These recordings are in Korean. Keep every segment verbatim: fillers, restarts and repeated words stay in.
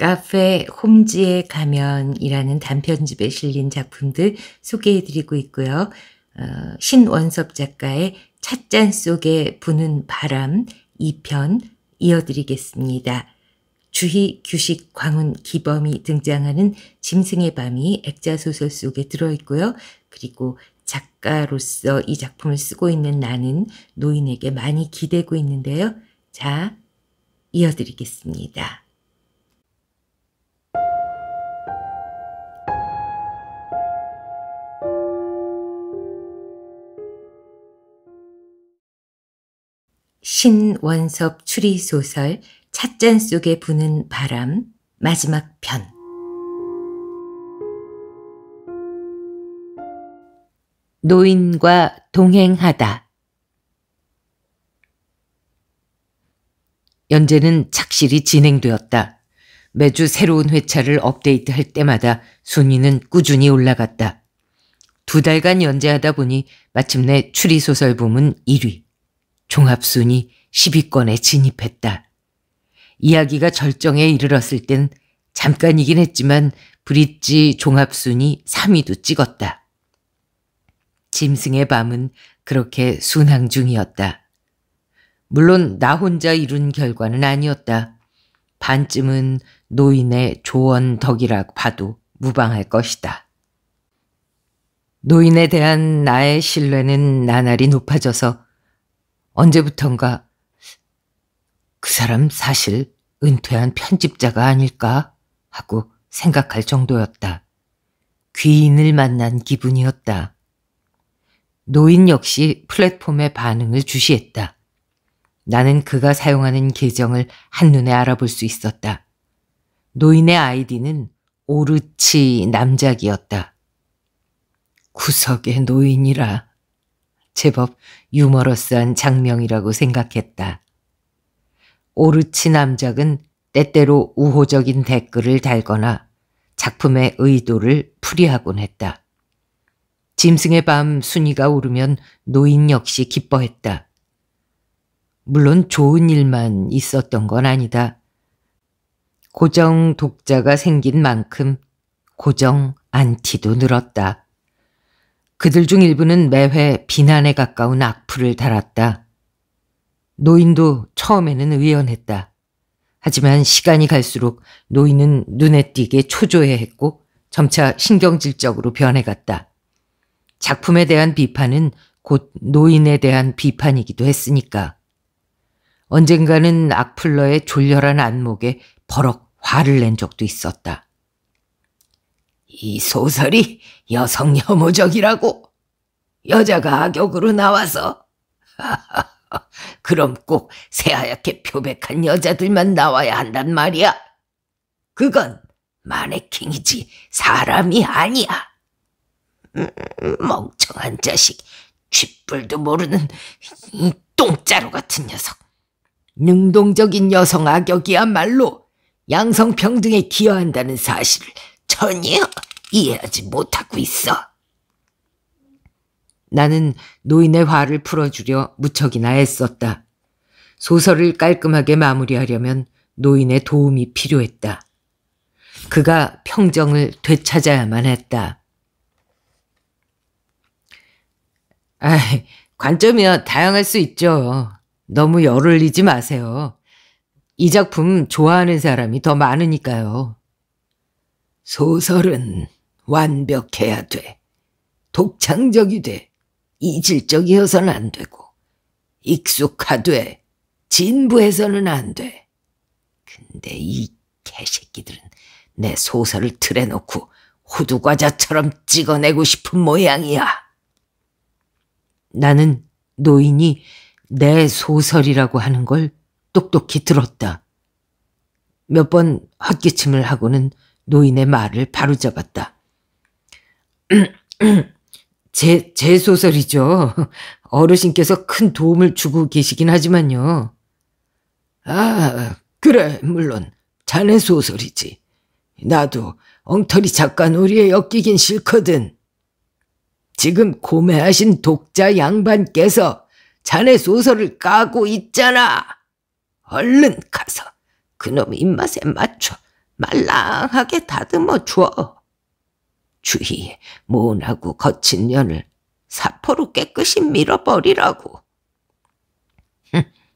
카페 홈즈의 가면이라는 단편집에 실린 작품들 소개해드리고 있고요. 어, 신원섭 작가의 찻잔 속에 부는 바람 이 편 이어드리겠습니다. 주희, 규식, 광운, 기범이 등장하는 짐승의 밤이 액자소설 속에 들어있고요. 그리고 작가로서 이 작품을 쓰고 있는 나는 노인에게 많이 기대고 있는데요. 자, 이어드리겠습니다. 신원섭 추리소설 찻잔 속에 부는 바람 마지막 편. 노인과 동행하다. 연재는 착실히 진행되었다. 매주 새로운 회차를 업데이트할 때마다 순위는 꾸준히 올라갔다. 두 달간 연재하다 보니 마침내 추리소설 부문 일 위, 종합순위 십 위권에 진입했다. 이야기가 절정에 이르렀을 땐 잠깐이긴 했지만 브릿지 종합순위 삼 위도 찍었다. 짐승의 밤은 그렇게 순항 중이었다. 물론 나 혼자 이룬 결과는 아니었다. 반쯤은 노인의 조언 덕이라 봐도 무방할 것이다. 노인에 대한 나의 신뢰는 나날이 높아져서 언제부턴가 그 사람 사실 은퇴한 편집자가 아닐까 하고 생각할 정도였다. 귀인을 만난 기분이었다. 노인 역시 플랫폼의 반응을 주시했다. 나는 그가 사용하는 계정을 한눈에 알아볼 수 있었다. 노인의 아이디는 오르치 남작이었다. 구석의 노인이라 제법 유머러스한 장명이라고 생각했다. 오르치 남작은 때때로 우호적인 댓글을 달거나 작품의 의도를 풀이하곤 했다. 짐승의 밤 순위가 오르면 노인 역시 기뻐했다. 물론 좋은 일만 있었던 건 아니다. 고정 독자가 생긴 만큼 고정 안티도 늘었다. 그들 중 일부는 매회 비난에 가까운 악플을 달았다. 노인도 처음에는 의연했다. 하지만 시간이 갈수록 노인은 눈에 띄게 초조해했고 점차 신경질적으로 변해갔다. 작품에 대한 비판은 곧 노인에 대한 비판이기도 했으니까. 언젠가는 악플러의 졸렬한 안목에 버럭 화를 낸 적도 있었다. 이 소설이 여성 혐오적이라고? 여자가 악역으로 나와서? 그럼 꼭 새하얗게 표백한 여자들만 나와야 한단 말이야. 그건 마네킹이지 사람이 아니야. 음, 멍청한 자식, 쥐뿔도 모르는 이 똥자루 같은 녀석. 능동적인 여성 악역이야말로 양성평등에 기여한다는 사실을 전혀 이해하지 못하고 있어. 나는 노인의 화를 풀어주려 무척이나 애썼다. 소설을 깔끔하게 마무리하려면 노인의 도움이 필요했다. 그가 평정을 되찾아야만 했다. 아, 관점이야 다양할 수 있죠. 너무 열올리지 마세요. 이 작품 좋아하는 사람이 더 많으니까요. 소설은 완벽해야 돼. 독창적이 돼. 이질적이어서는 안 되고. 익숙하되 진부해서는 안 돼. 근데 이 개새끼들은 내 소설을 틀에 놓고 호두과자처럼 찍어내고 싶은 모양이야. 나는 노인이 내 소설이라고 하는 걸 똑똑히 들었다. 몇 번 헛기침을 하고는 노인의 말을 바로잡았다. 제, 제 소설이죠. 어르신께서 큰 도움을 주고 계시긴 하지만요. 아, 그래, 물론 자네 소설이지. 나도 엉터리 작가 놀이에 엮이긴 싫거든. 지금 고매하신 독자 양반께서 자네 소설을 까고 있잖아. 얼른 가서 그놈의 입맛에 맞춰 말랑하게 다듬어 주어 주희의 모나고 거친 연을 사포로 깨끗이 밀어버리라고.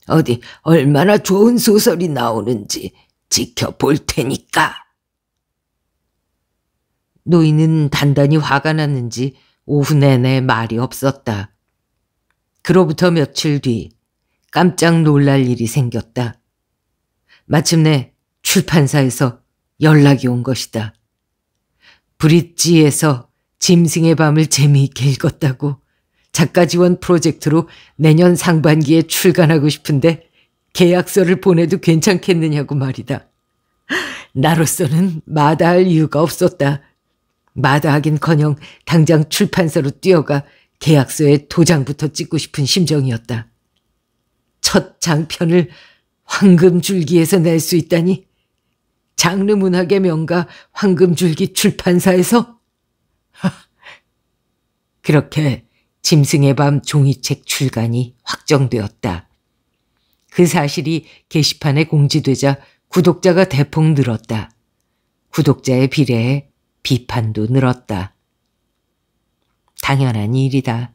어디 얼마나 좋은 소설이 나오는지 지켜볼 테니까. 노인은 단단히 화가 났는지 오후 내내 말이 없었다. 그로부터 며칠 뒤 깜짝 놀랄 일이 생겼다. 마침내 출판사에서 연락이 온 것이다. 브릿지에서 짐승의 밤을 재미있게 읽었다고 작가 지원 프로젝트로 내년 상반기에 출간하고 싶은데 계약서를 보내도 괜찮겠느냐고 말이다. 나로서는 마다할 이유가 없었다. 마다하긴커녕 당장 출판사로 뛰어가 계약서에 도장부터 찍고 싶은 심정이었다. 첫 장편을 황금줄기에서 낼 수 있다니, 장르 문학의 명가 황금줄기 출판사에서? 그렇게 짐승의 밤 종이책 출간이 확정되었다. 그 사실이 게시판에 공지되자 구독자가 대폭 늘었다. 구독자에 비례해 비판도 늘었다. 당연한 일이다.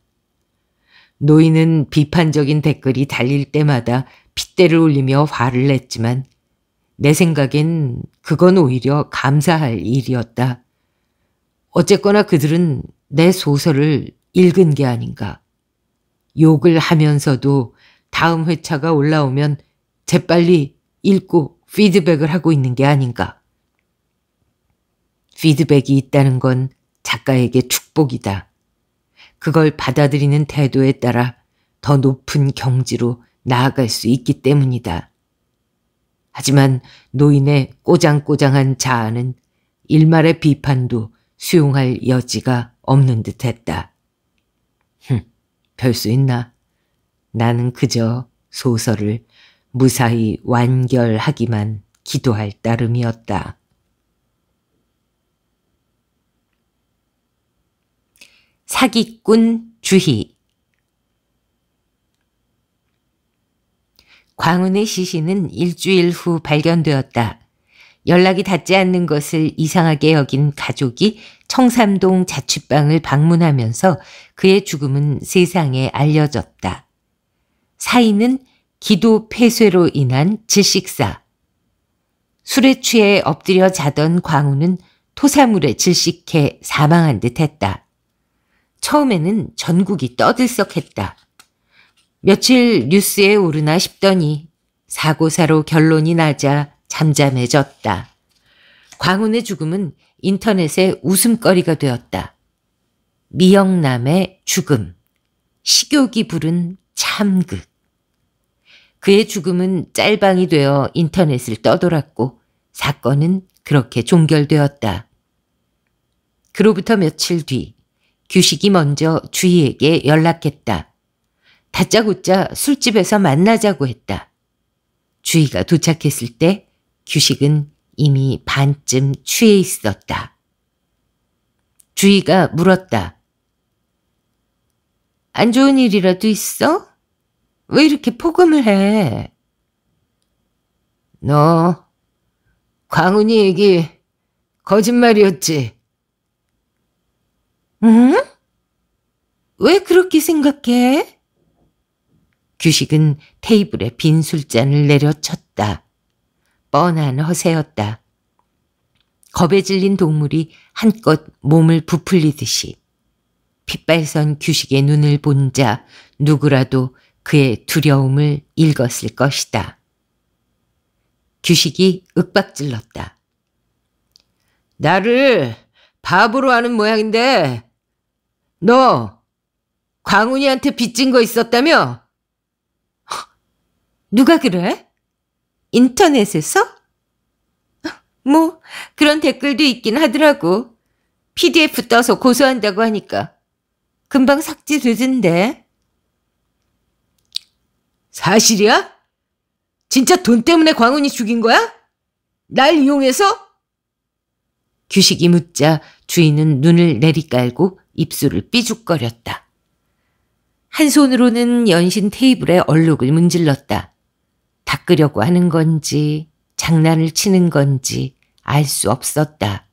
노인은 비판적인 댓글이 달릴 때마다 핏대를 올리며 화를 냈지만 내 생각엔 그건 오히려 감사할 일이었다. 어쨌거나 그들은 내 소설을 읽은 게 아닌가. 욕을 하면서도 다음 회차가 올라오면 재빨리 읽고 피드백을 하고 있는 게 아닌가. 피드백이 있다는 건 작가에게 축복이다. 그걸 받아들이는 태도에 따라 더 높은 경지로 나아갈 수 있기 때문이다. 하지만 노인의 꼬장꼬장한 자아는 일말의 비판도 수용할 여지가 없는 듯했다. 흠, 별 수 있나? 나는 그저 소설을 무사히 완결하기만 기도할 따름이었다. 사기꾼 주희. 광운의 시신은 일주일 후 발견되었다. 연락이 닿지 않는 것을 이상하게 여긴 가족이 청삼동 자취방을 방문하면서 그의 죽음은 세상에 알려졌다. 사인은 기도 폐쇄로 인한 질식사. 술에 취해 엎드려 자던 광운은 토사물에 질식해 사망한 듯했다. 처음에는 전국이 떠들썩했다. 며칠 뉴스에 오르나 싶더니 사고사로 결론이 나자 잠잠해졌다. 광운의 죽음은 인터넷의 웃음거리가 되었다. 미영남의 죽음, 식욕이 부른 참극. 그의 죽음은 짤방이 되어 인터넷을 떠돌았고 사건은 그렇게 종결되었다. 그로부터 며칠 뒤 규식이 먼저 주희에게 연락했다. 다짜고짜 술집에서 만나자고 했다. 주희가 도착했을 때 규식은 이미 반쯤 취해 있었다. 주희가 물었다. 안 좋은 일이라도 있어? 왜 이렇게 포금을 해? 너 광운이 얘기 거짓말이었지? 응? 왜 그렇게 생각해? 규식은 테이블에 빈 술잔을 내려쳤다. 뻔한 허세였다. 겁에 질린 동물이 한껏 몸을 부풀리듯이. 핏발선 규식의 눈을 본 자 누구라도 그의 두려움을 읽었을 것이다. 규식이 윽박질렀다. 나를 바보로 하는 모양인데 너 광운이한테 빚진 거 있었다며? 누가 그래? 인터넷에서? 뭐 그런 댓글도 있긴 하더라고. 피디에프 떠서 고소한다고 하니까 금방 삭제되던데. 사실이야? 진짜 돈 때문에 광운이 죽인 거야? 날 이용해서? 규식이 묻자 주인은 눈을 내리깔고 입술을 삐죽거렸다. 한 손으로는 연신 테이블에 얼룩을 문질렀다. 닦으려고 하는 건지 장난을 치는 건지 알 수 없었다.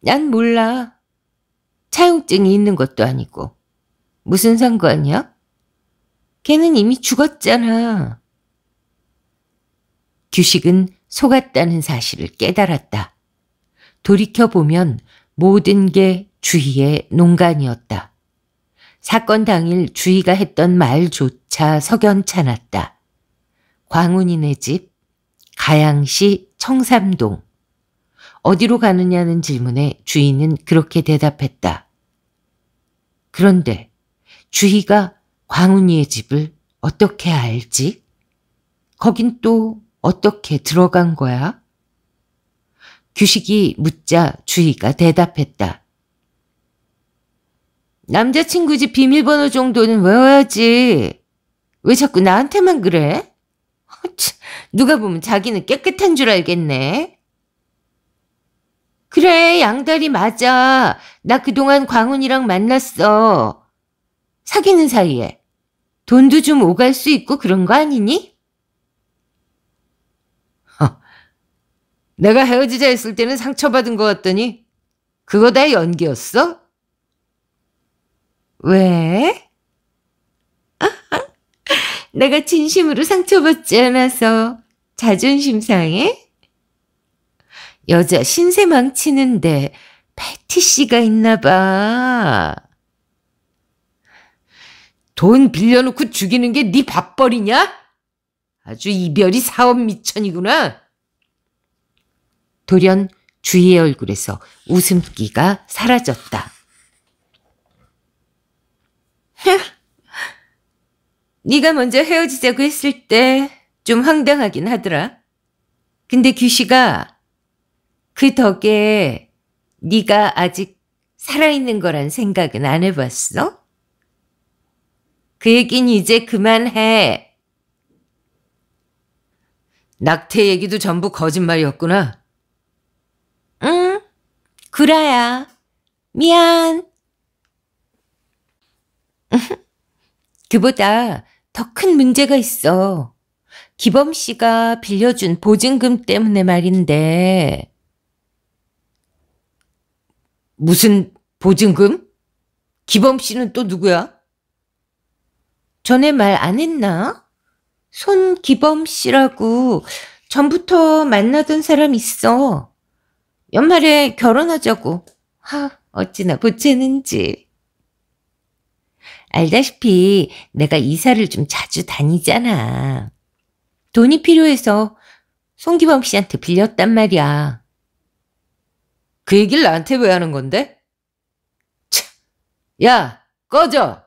난 몰라. 차용증이 있는 것도 아니고. 무슨 상관이야? 걔는 이미 죽었잖아. 규식은 속았다는 사실을 깨달았다. 돌이켜보면 모든 게 주희의 농간이었다. 사건 당일 주희가 했던 말조차 석연찮았다. 광훈이네 집, 가양시 청삼동. 어디로 가느냐는 질문에 주희는 그렇게 대답했다. 그런데 주희가 광훈이의 집을 어떻게 알지? 거긴 또 어떻게 들어간 거야? 규식이 묻자 주희가 대답했다. 남자친구 집 비밀번호 정도는 외워야지. 왜 자꾸 나한테만 그래? 누가 보면 자기는 깨끗한 줄 알겠네. 그래, 양다리 맞아. 나 그동안 광훈이랑 만났어. 사귀는 사이에 돈도 좀 오갈 수 있고 그런 거 아니니? 내가 헤어지자 했을 때는 상처받은 것 같더니 그거 다 연기였어? 왜? 내가 진심으로 상처받지 않아서 자존심 상해? 여자 신세 망치는데 패티시가 있나 봐. 돈 빌려놓고 죽이는 게 네 밥벌이냐? 아주 이별이 사업 미천이구나. 돌연 주희의 얼굴에서 웃음기가 사라졌다. 네가 먼저 헤어지자고 했을 때 좀 황당하긴 하더라. 근데 규씨가 그 덕에 네가 아직 살아있는 거란 생각은 안 해봤어? 그 얘긴 이제 그만해. 낙태 얘기도 전부 거짓말이었구나. 응, 구라야. 미안. 그보다 더 큰 문제가 있어. 기범 씨가 빌려준 보증금 때문에 말인데. 무슨 보증금? 기범 씨는 또 누구야? 전에 말 안 했나? 손기범 씨라고 전부터 만나던 사람 있어. 연말에 결혼하자고. 하, 어찌나 보채는지. 알다시피 내가 이사를 좀 자주 다니잖아. 돈이 필요해서 송기범 씨한테 빌렸단 말이야. 그 얘기를 나한테 왜 하는 건데? 참, 야, 꺼져.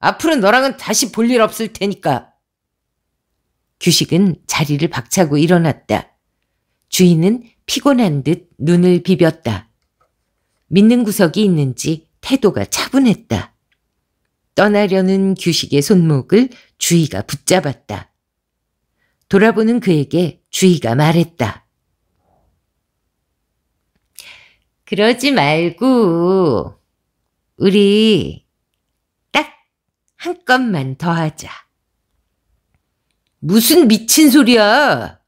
앞으로 너랑은 다시 볼 일 없을 테니까. 규식은 자리를 박차고 일어났다. 주인은 피곤한 듯 눈을 비볐다. 믿는 구석이 있는지 태도가 차분했다. 떠나려는 규식의 손목을 주희가 붙잡았다. 돌아보는 그에게 주희가 말했다. 그러지 말고 우리 딱 한 건만 더 하자. 무슨 미친 소리야.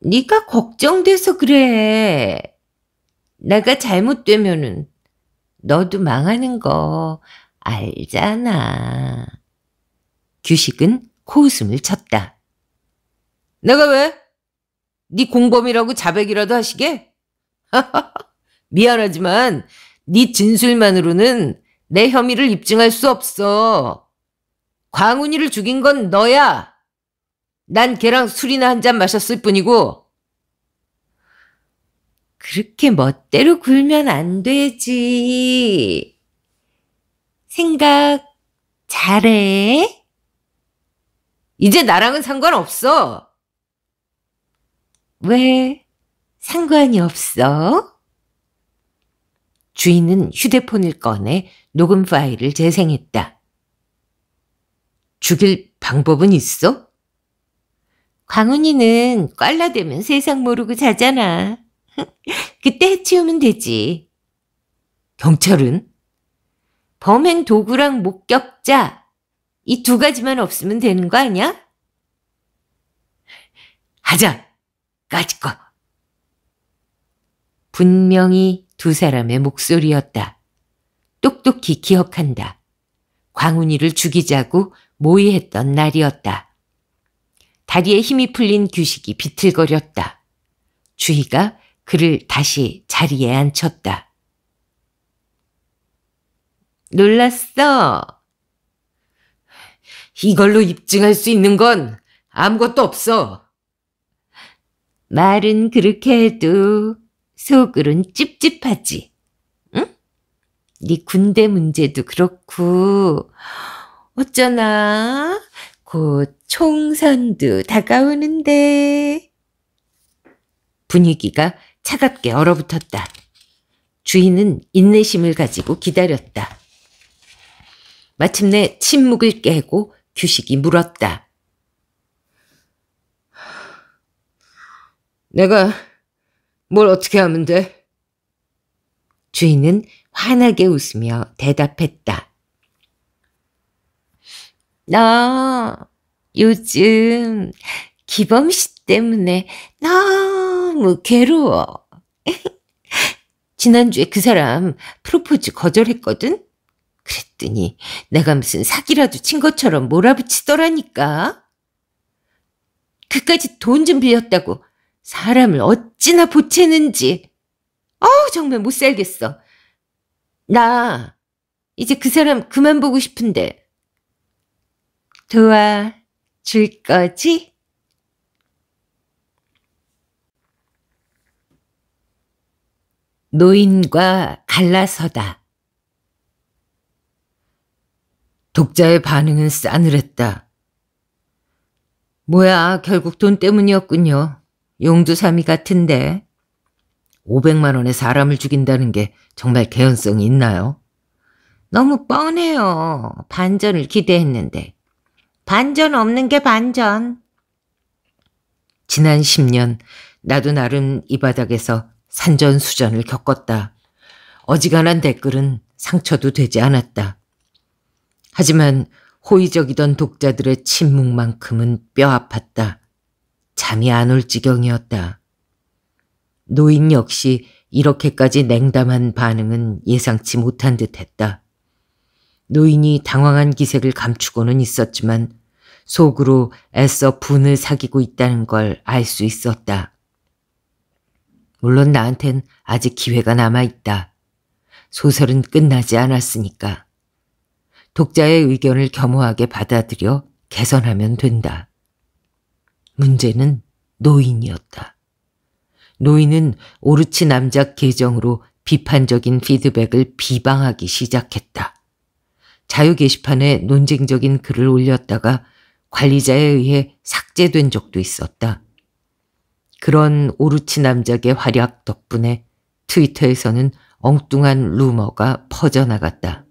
네가 걱정돼서 그래. 내가 잘못되면은 너도 망하는 거 알잖아. 규식은 코웃음을 쳤다. 내가 왜? 네 공범이라고 자백이라도 하시게? 미안하지만 네 진술만으로는 내 혐의를 입증할 수 없어. 광훈이를 죽인 건 너야. 난 걔랑 술이나 한 잔 마셨을 뿐이고. 그렇게 멋대로 굴면 안 되지. 생각 잘해. 이제 나랑은 상관없어. 왜 상관이 없어? 주인은 휴대폰을 꺼내 녹음 파일을 재생했다. 죽일 방법은 있어? 광훈이는 꽐라대면 세상 모르고 자잖아. 그때 해치우면 되지. 경찰은? 범행 도구랑 목격자, 이 두 가지만 없으면 되는 거 아니야? 하자. 까짓 거. 분명히 두 사람의 목소리였다. 똑똑히 기억한다. 광훈이를 죽이자고 모의했던 날이었다. 다리에 힘이 풀린 규식이 비틀거렸다. 주희가 그를 다시 자리에 앉혔다. 놀랐어? 이걸로 입증할 수 있는 건 아무것도 없어. 말은 그렇게 해도 속으론 찝찝하지. 응? 네 군대 문제도 그렇고 어쩌나 곧 총선도 다가오는데. 분위기가 차갑게 얼어붙었다. 주인은 인내심을 가지고 기다렸다. 마침내 침묵을 깨고 규식이 물었다. 내가 뭘 어떻게 하면 돼? 주인은 환하게 웃으며 대답했다. 나 요즘 기범 씨 때문에 너무 괴로워. 지난주에 그 사람 프로포즈 거절했거든? 그랬더니 내가 무슨 사기라도 친 것처럼 몰아붙이더라니까. 그까지 돈 좀 빌렸다고 사람을 어찌나 보채는지. 어우 정말 못 살겠어. 나 이제 그 사람 그만 보고 싶은데 도와줄 거지? 노인과 갈라서다. 독자의 반응은 싸늘했다. 뭐야, 결국 돈 때문이었군요. 용두사미 같은데. 오백만 원에 사람을 죽인다는 게 정말 개연성이 있나요? 너무 뻔해요. 반전을 기대했는데. 반전 없는 게 반전. 지난 십 년 나도 나름 이 바닥에서 산전수전을 겪었다. 어지간한 댓글은 상처도 되지 않았다. 하지만 호의적이던 독자들의 침묵만큼은 뼈아팠다. 잠이 안 올 지경이었다. 노인 역시 이렇게까지 냉담한 반응은 예상치 못한 듯했다. 노인이 당황한 기색을 감추고는 있었지만 속으로 애써 분을 사귀고 있다는 걸 알 수 있었다. 물론 나한텐 아직 기회가 남아있다. 소설은 끝나지 않았으니까. 독자의 의견을 겸허하게 받아들여 개선하면 된다. 문제는 노인이었다. 노인은 오르치 남작 계정으로 비판적인 피드백을 비방하기 시작했다. 자유 게시판에 논쟁적인 글을 올렸다가 관리자에 의해 삭제된 적도 있었다. 그런 오르치 남작의 활약 덕분에 트위터에서는 엉뚱한 루머가 퍼져나갔다.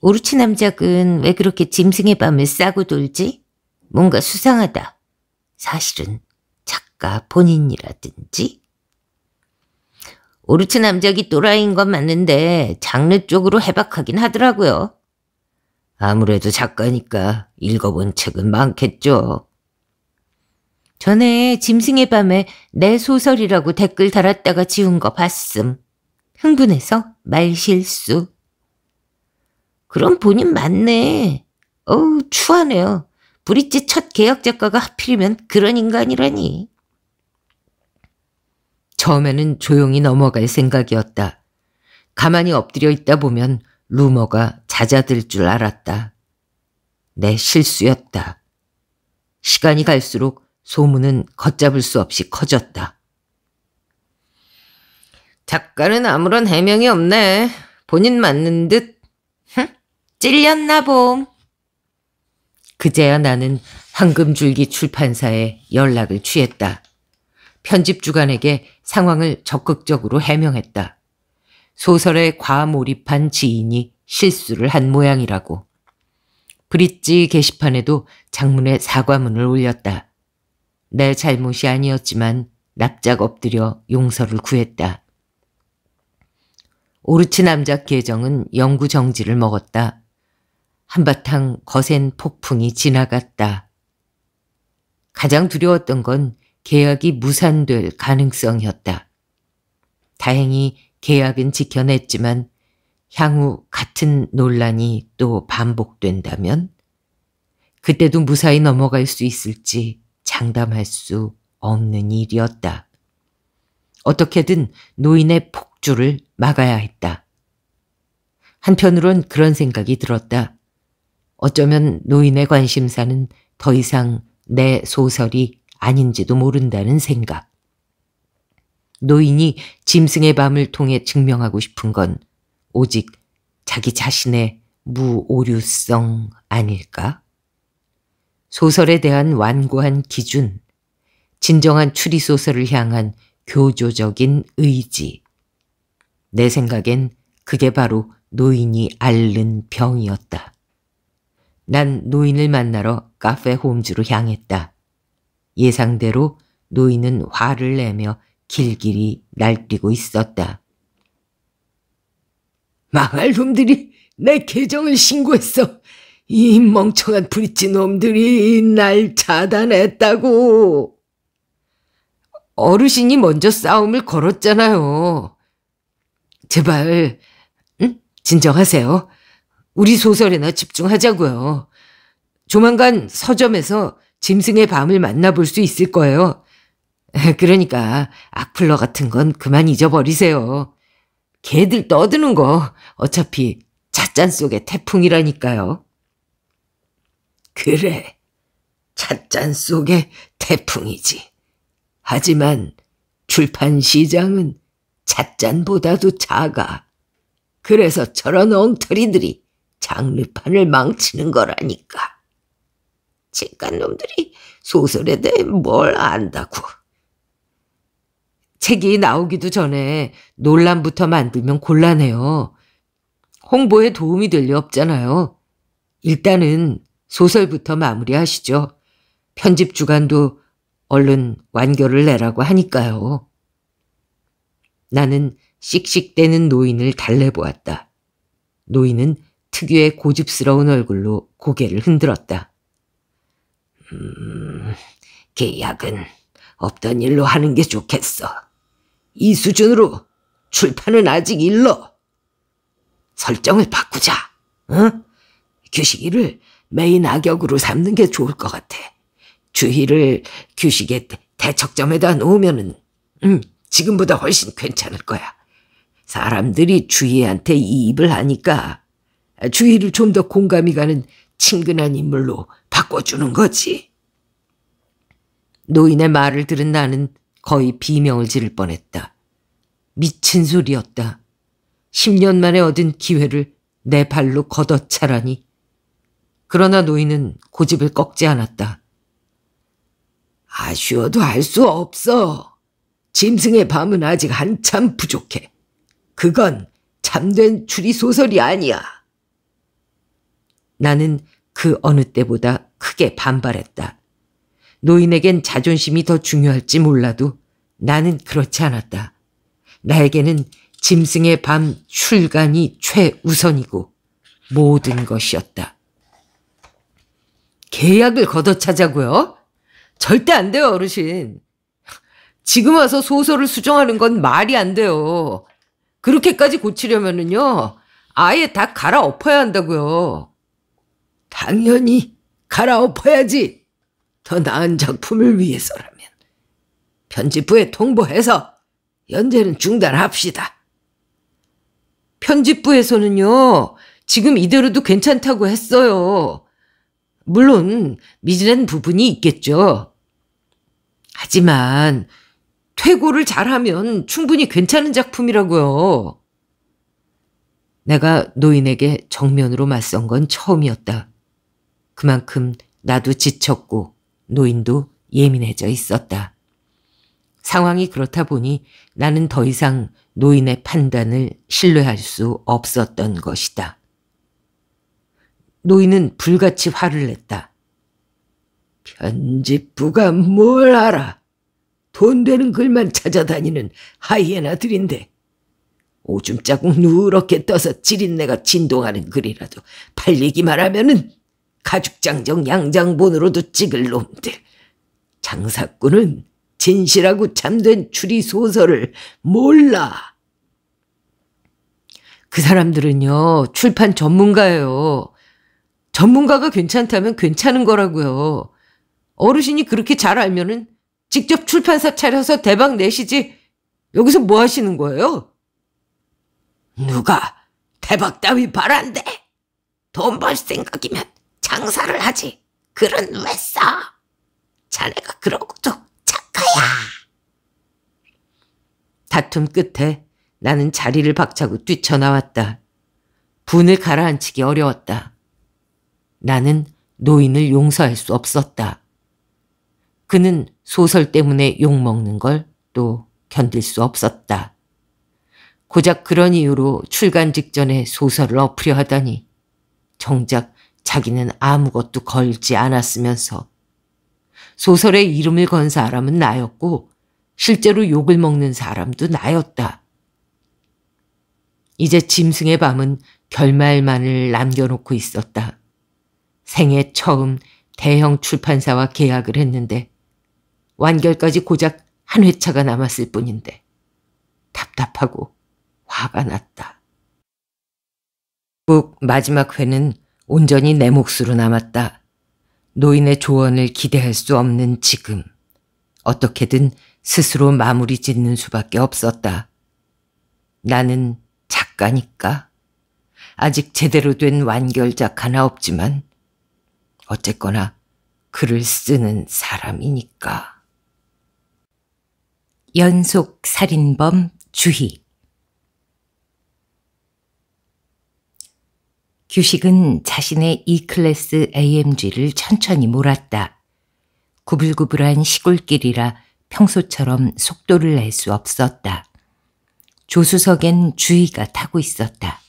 오르치 남작은 왜 그렇게 짐승의 밤을 싸고 돌지? 뭔가 수상하다. 사실은 작가 본인이라든지. 오르치 남작이 또라이인 건 맞는데 장르 쪽으로 해박하긴 하더라고요. 아무래도 작가니까 읽어본 책은 많겠죠. 전에 짐승의 밤에 내 소설이라고 댓글 달았다가 지운 거 봤음. 흥분해서 말실수. 그럼 본인 맞네. 어우 추하네요. 브릿지 첫 계약 작가가 하필이면 그런 인간이라니. 처음에는 조용히 넘어갈 생각이었다. 가만히 엎드려 있다 보면 루머가 잦아들 줄 알았다. 내 실수였다. 시간이 갈수록 소문은 걷잡을 수 없이 커졌다. 작가는 아무런 해명이 없네. 본인 맞는 듯. 찔렸나 봄. 그제야 나는 황금줄기 출판사에 연락을 취했다. 편집주간에게 상황을 적극적으로 해명했다. 소설에 과몰입한 지인이 실수를 한 모양이라고. 브릿지 게시판에도 장문의 사과문을 올렸다. 내 잘못이 아니었지만 납작 엎드려 용서를 구했다. 오르치 남작 계정은 영구 정지를 먹었다. 한바탕 거센 폭풍이 지나갔다. 가장 두려웠던 건 계약이 무산될 가능성이었다. 다행히 계약은 지켜냈지만 향후 같은 논란이 또 반복된다면 그때도 무사히 넘어갈 수 있을지 장담할 수 없는 일이었다. 어떻게든 노인의 폭주를 막아야 했다. 한편으론 그런 생각이 들었다. 어쩌면 노인의 관심사는 더 이상 내 소설이 아닌지도 모른다는 생각. 노인이 짐승의 밤을 통해 증명하고 싶은 건 오직 자기 자신의 무오류성 아닐까? 소설에 대한 완고한 기준, 진정한 추리소설을 향한 교조적인 의지. 내 생각엔 그게 바로 노인이 앓는 병이었다. 난 노인을 만나러 카페 홈즈로 향했다. 예상대로 노인은 화를 내며 길길이 날뛰고 있었다. 망할 놈들이 내 계정을 신고했어. 이 멍청한 브릿지 놈들이 날 차단했다고. 어르신이 먼저 싸움을 걸었잖아요. 제발 응? 진정하세요. 우리 소설에나 집중하자고요. 조만간 서점에서 짐승의 밤을 만나볼 수 있을 거예요. 그러니까 악플러 같은 건 그만 잊어버리세요. 걔들 떠드는 거 어차피 찻잔 속의 태풍이라니까요. 그래, 찻잔 속의 태풍이지. 하지만 출판 시장은 찻잔보다도 작아. 그래서 저런 엉터리들이 장르판을 망치는 거라니까. 찌깐 놈들이 소설에 대해 뭘 안다고. 책이 나오기도 전에 논란부터 만들면 곤란해요. 홍보에 도움이 될 리 없잖아요. 일단은 소설부터 마무리하시죠. 편집 주간도 얼른 완결을 내라고 하니까요. 나는 씩씩대는 노인을 달래보았다. 노인은 특유의 고집스러운 얼굴로 고개를 흔들었다. 음, 계약은 없던 일로 하는 게 좋겠어. 이 수준으로 출판은 아직 일러. 설정을 바꾸자. 응? 규식이를 메인 악역으로 삼는 게 좋을 것 같아. 주희를 규식의 대척점에다 놓으면은 음, 지금보다 훨씬 괜찮을 거야. 사람들이 주희한테 이입을 하니까 주희를 좀 더 공감이 가는 친근한 인물로 바꿔주는 거지. 노인의 말을 들은 나는 거의 비명을 지를 뻔했다. 미친 소리였다. 십 년 만에 얻은 기회를 내 발로 걷어차라니. 그러나 노인은 고집을 꺾지 않았다. 아쉬워도 알 수 없어. 짐승의 밤은 아직 한참 부족해. 그건 참된 추리소설이 아니야. 나는 그 어느 때보다 크게 반발했다. 노인에겐 자존심이 더 중요할지 몰라도 나는 그렇지 않았다. 나에게는 짐승의 밤 출간이 최우선이고 모든 것이었다. 계약을 걷어차자고요? 절대 안 돼요, 어르신. 지금 와서 소설을 수정하는 건 말이 안 돼요. 그렇게까지 고치려면은요, 아예 다 갈아엎어야 한다고요. 당연히 갈아엎어야지. 더 나은 작품을 위해서라면. 편집부에 통보해서 연재는 중단합시다. 편집부에서는요, 지금 이대로도 괜찮다고 했어요. 물론 미진한 부분이 있겠죠. 하지만 퇴고를 잘하면 충분히 괜찮은 작품이라고요. 내가 노인에게 정면으로 맞선 건 처음이었다. 그만큼 나도 지쳤고 노인도 예민해져 있었다. 상황이 그렇다 보니 나는 더 이상 노인의 판단을 신뢰할 수 없었던 것이다. 노인은 불같이 화를 냈다. 편집부가 뭘 알아. 돈 되는 글만 찾아다니는 하이에나들인데 오줌 자국 누렇게 떠서 지린내가 진동하는 글이라도 팔리기만 하면은 가죽장정 양장본으로도 찍을 놈들. 장사꾼은 진실하고 참된 추리소설을 몰라. 그 사람들은요, 출판 전문가예요. 전문가가 괜찮다면 괜찮은 거라고요. 어르신이 그렇게 잘 알면은 직접 출판사 차려서 대박 내시지, 여기서 뭐 하시는 거예요? 누가 대박 따위 바란대? 돈 벌 생각이면 장사를 하지, 글은 왜 써? 자네가 그러고도 작가야. 다툼 끝에 나는 자리를 박차고 뛰쳐나왔다. 분을 가라앉히기 어려웠다. 나는 노인을 용서할 수 없었다. 그는 소설 때문에 욕먹는 걸 또 견딜 수 없었다. 고작 그런 이유로 출간 직전에 소설을 엎으려 하다니, 정작 자기는 아무것도 걸지 않았으면서 소설에 이름을 건 사람은 나였고 실제로 욕을 먹는 사람도 나였다. 이제 짐승의 밤은 결말만을 남겨놓고 있었다. 생애 처음 대형 출판사와 계약을 했는데 완결까지 고작 한 회차가 남았을 뿐인데 답답하고 화가 났다. 결국 마지막 회는 온전히 내 몫으로 남았다. 노인의 조언을 기대할 수 없는 지금, 어떻게든 스스로 마무리 짓는 수밖에 없었다. 나는 작가니까. 아직 제대로 된 완결작 하나 없지만 어쨌거나 글을 쓰는 사람이니까. 연속 살인범 주희. 규식은 자신의 E클래스 에이엠지를 천천히 몰았다. 구불구불한 시골길이라 평소처럼 속도를 낼 수 없었다. 조수석엔 주희가 타고 있었다.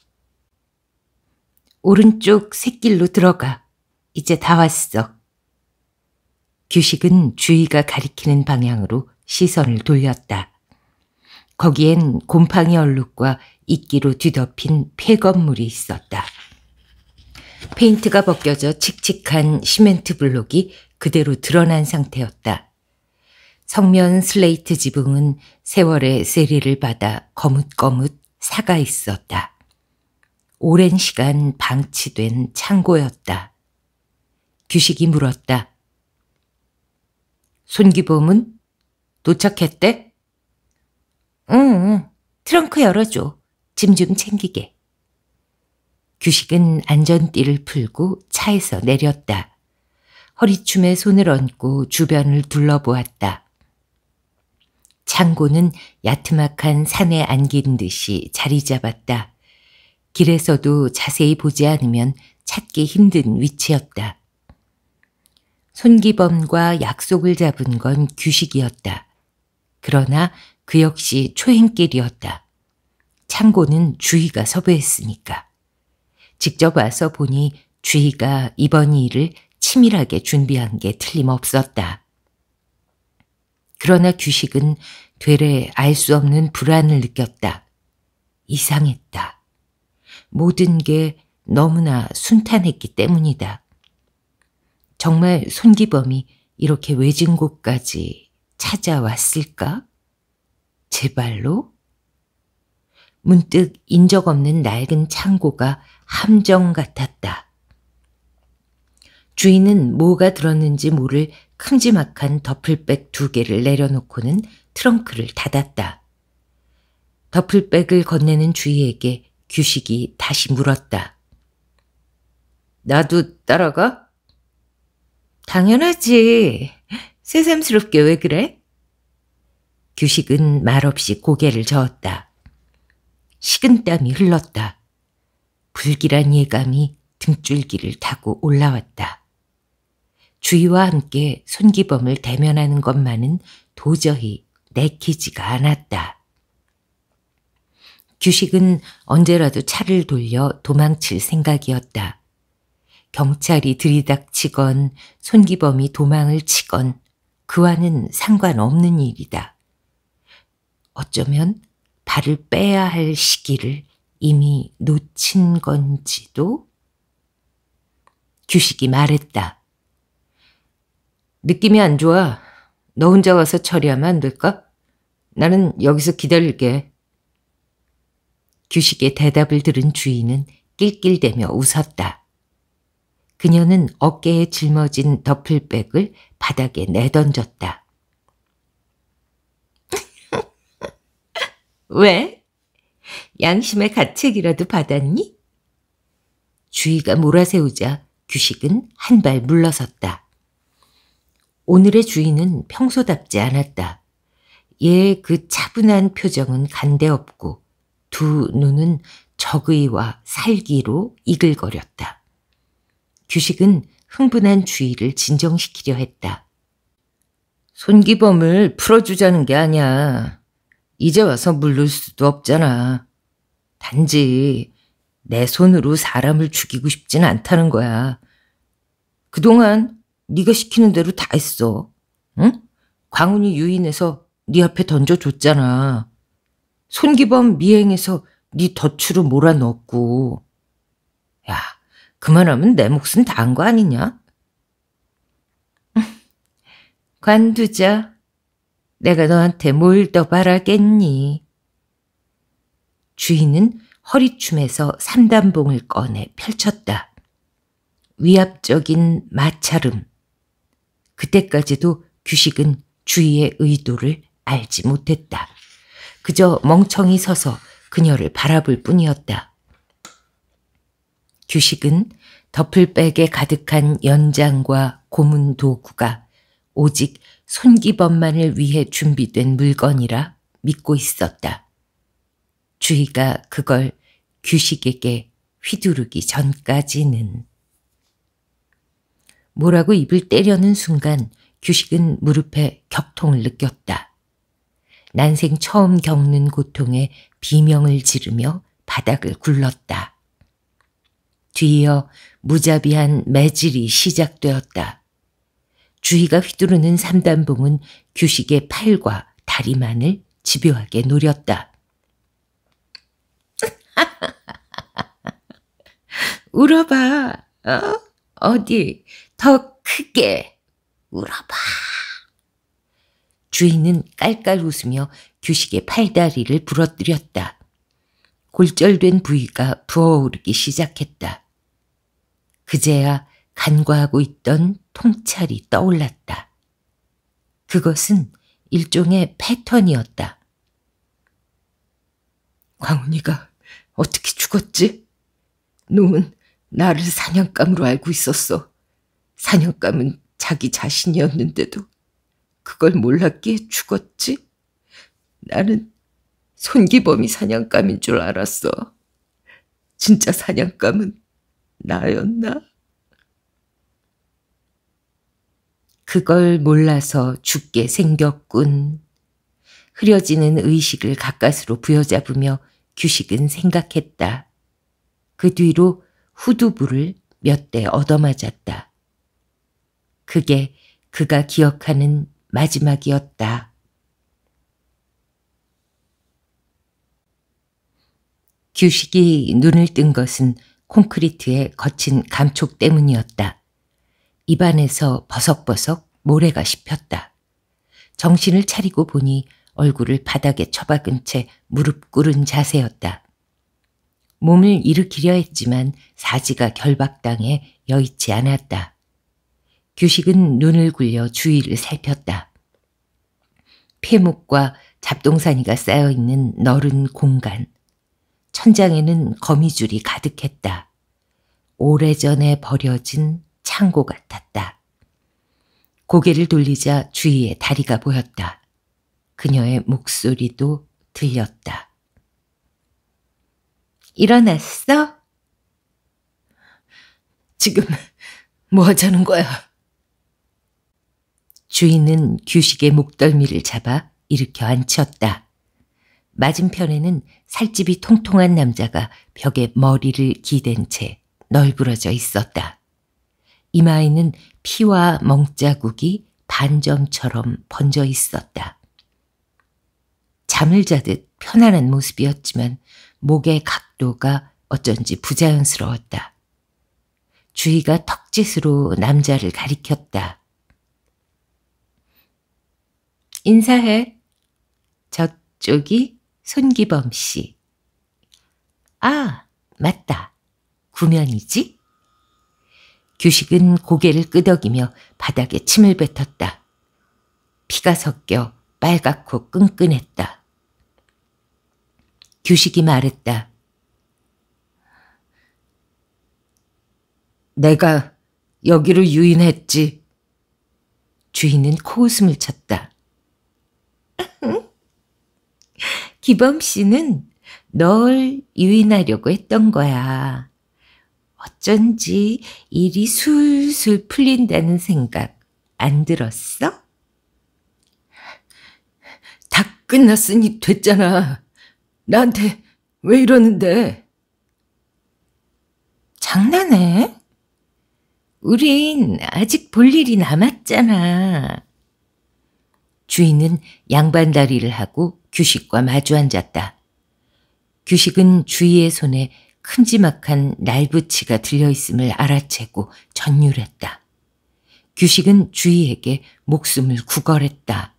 오른쪽 샛길로 들어가. 이제 다 왔어. 규식은 주희가 가리키는 방향으로 시선을 돌렸다. 거기엔 곰팡이 얼룩과 이끼로 뒤덮인 폐건물이 있었다. 페인트가 벗겨져 칙칙한 시멘트 블록이 그대로 드러난 상태였다. 석면 슬레이트 지붕은 세월의 세리를 받아 거뭇거뭇 사가 있었다. 오랜 시간 방치된 창고였다. 규식이 물었다. 손기범은 도착했대? 응, 트렁크 열어줘. 짐 좀 챙기게. 규식은 안전띠를 풀고 차에서 내렸다. 허리춤에 손을 얹고 주변을 둘러보았다. 창고는 야트막한 산에 안긴 듯이 자리 잡았다. 길에서도 자세히 보지 않으면 찾기 힘든 위치였다. 손기범과 약속을 잡은 건 규식이었다. 그러나 그 역시 초행길이었다. 창고는 주희가 섭외했으니까. 직접 와서 보니 주희가 이번 일을 치밀하게 준비한 게 틀림없었다. 그러나 규식은 되레 알 수 없는 불안을 느꼈다. 이상했다. 모든 게 너무나 순탄했기 때문이다. 정말 손기범이 이렇게 외진 곳까지 찾아왔을까? 제 발로? 문득 인적 없는 낡은 창고가 함정 같았다. 주인은 뭐가 들었는지 모를 큼지막한 더플백 두 개를 내려놓고는 트렁크를 닫았다. 더플백을 건네는 주희에게 규식이 다시 물었다. 나도 따라가? 당연하지. 새삼스럽게 왜 그래? 규식은 말없이 고개를 저었다. 식은땀이 흘렀다. 불길한 예감이 등줄기를 타고 올라왔다. 주희와 함께 손기범을 대면하는 것만은 도저히 내키지가 않았다. 규식은 언제라도 차를 돌려 도망칠 생각이었다. 경찰이 들이닥치건 손기범이 도망을 치건 그와는 상관없는 일이다. 어쩌면 발을 빼야 할 시기를 이미 놓친 건지도? 규식이 말했다. 느낌이 안 좋아. 너 혼자 가서 처리하면 안 될까? 나는 여기서 기다릴게. 규식의 대답을 들은 주인은 낄낄대며 웃었다. 그녀는 어깨에 짊어진 더플백을 바닥에 내던졌다. 왜? 양심의 가책이라도 받았니? 주희가 몰아세우자 규식은 한 발 물러섰다. 오늘의 주인은 평소답지 않았다. 얘의 그 차분한 표정은 간대없고 두 눈은 적의와 살기로 이글거렸다. 규식은 흥분한 주희를 진정시키려 했다. 손기범을 풀어주자는 게 아니야. 이제 와서 물을 수도 없잖아. 단지 내 손으로 사람을 죽이고 싶진 않다는 거야. 그동안 네가 시키는 대로 다 했어. 응? 광훈이 유인해서 네 앞에 던져줬잖아. 손기범 미행해서 네 덫으로 몰아넣었고. 야, 그만하면 내 몫은 다 한 거 아니냐? 관두자. 내가 너한테 뭘 더 바라겠니? 주인은 허리춤에서 삼단봉을 꺼내 펼쳤다. 위압적인 마찰음. 그때까지도 규식은 주희의 의도를 알지 못했다. 그저 멍청이 서서 그녀를 바라볼 뿐이었다. 규식은 더플백에 가득한 연장과 고문 도구가 오직 손기범만을 위해 준비된 물건이라 믿고 있었다. 주희가 그걸 규식에게 휘두르기 전까지는. 뭐라고 입을 때려는 순간 규식은 무릎에 격통을 느꼈다. 난생 처음 겪는 고통에 비명을 지르며 바닥을 굴렀다. 뒤이어 무자비한 매질이 시작되었다. 주희가 휘두르는 삼단봉은 규식의 팔과 다리만을 집요하게 노렸다. 울어봐. 어? 어디? 더 크게 울어봐. 주희는 깔깔 웃으며 규식의 팔다리를 부러뜨렸다. 골절된 부위가 부어오르기 시작했다. 그제야 간과하고 있던 통찰이 떠올랐다. 그것은 일종의 패턴이었다. 광훈이가 어떻게 죽었지? 놈은 나를 사냥감으로 알고 있었어. 사냥감은 자기 자신이었는데도 그걸 몰랐기에 죽었지? 나는 손기범이 사냥감인 줄 알았어. 진짜 사냥감은 나였나? 그걸 몰라서 죽게 생겼군. 흐려지는 의식을 가까스로 부여잡으며 규식은 생각했다. 그 뒤로 후두부를 몇 대 얻어맞았다. 그게 그가 기억하는 마지막이었다. 규식이 눈을 뜬 것은 콘크리트의 거친 감촉 때문이었다. 입안에서 버석버석 모래가 씹혔다. 정신을 차리고 보니 얼굴을 바닥에 처박은 채 무릎 꿇은 자세였다. 몸을 일으키려 했지만 사지가 결박당해 여의치 않았다. 규식은 눈을 굴려 주위를 살폈다. 폐목과 잡동사니가 쌓여있는 너른 공간. 천장에는 거미줄이 가득했다. 오래전에 버려진 창고 같았다. 고개를 돌리자 주희의 다리가 보였다. 그녀의 목소리도 들렸다. 일어났어? 지금 뭐 하자는 거야? 주희는 규식의 목덜미를 잡아 일으켜 앉혔다. 맞은편에는 살집이 통통한 남자가 벽에 머리를 기댄 채 널브러져 있었다. 이마에는 피와 멍자국이 반점처럼 번져 있었다. 잠을 자듯 편안한 모습이었지만 목의 각도가 어쩐지 부자연스러웠다. 주희가 턱짓으로 남자를 가리켰다. 인사해. 저쪽이 손기범 씨. 아, 맞다. 구면이지? 규식은 고개를 끄덕이며 바닥에 침을 뱉었다. 피가 섞여 빨갛고 끈끈했다. 규식이 말했다. 내가 여기로 유인했지. 주인은 코웃음을 쳤다. 기범 씨는 널 유인하려고 했던 거야. 어쩐지 일이 술술 풀린다는 생각 안 들었어? 다 끝났으니 됐잖아. 나한테 왜 이러는데? 장난해? 우린 아직 볼 일이 남았잖아. 주인은 양반다리를 하고 규식과 마주 앉았다. 규식은 주인의 손에 큼지막한 날붙이가 들려있음을 알아채고 전율했다. 규식은 주인에게 목숨을 구걸했다.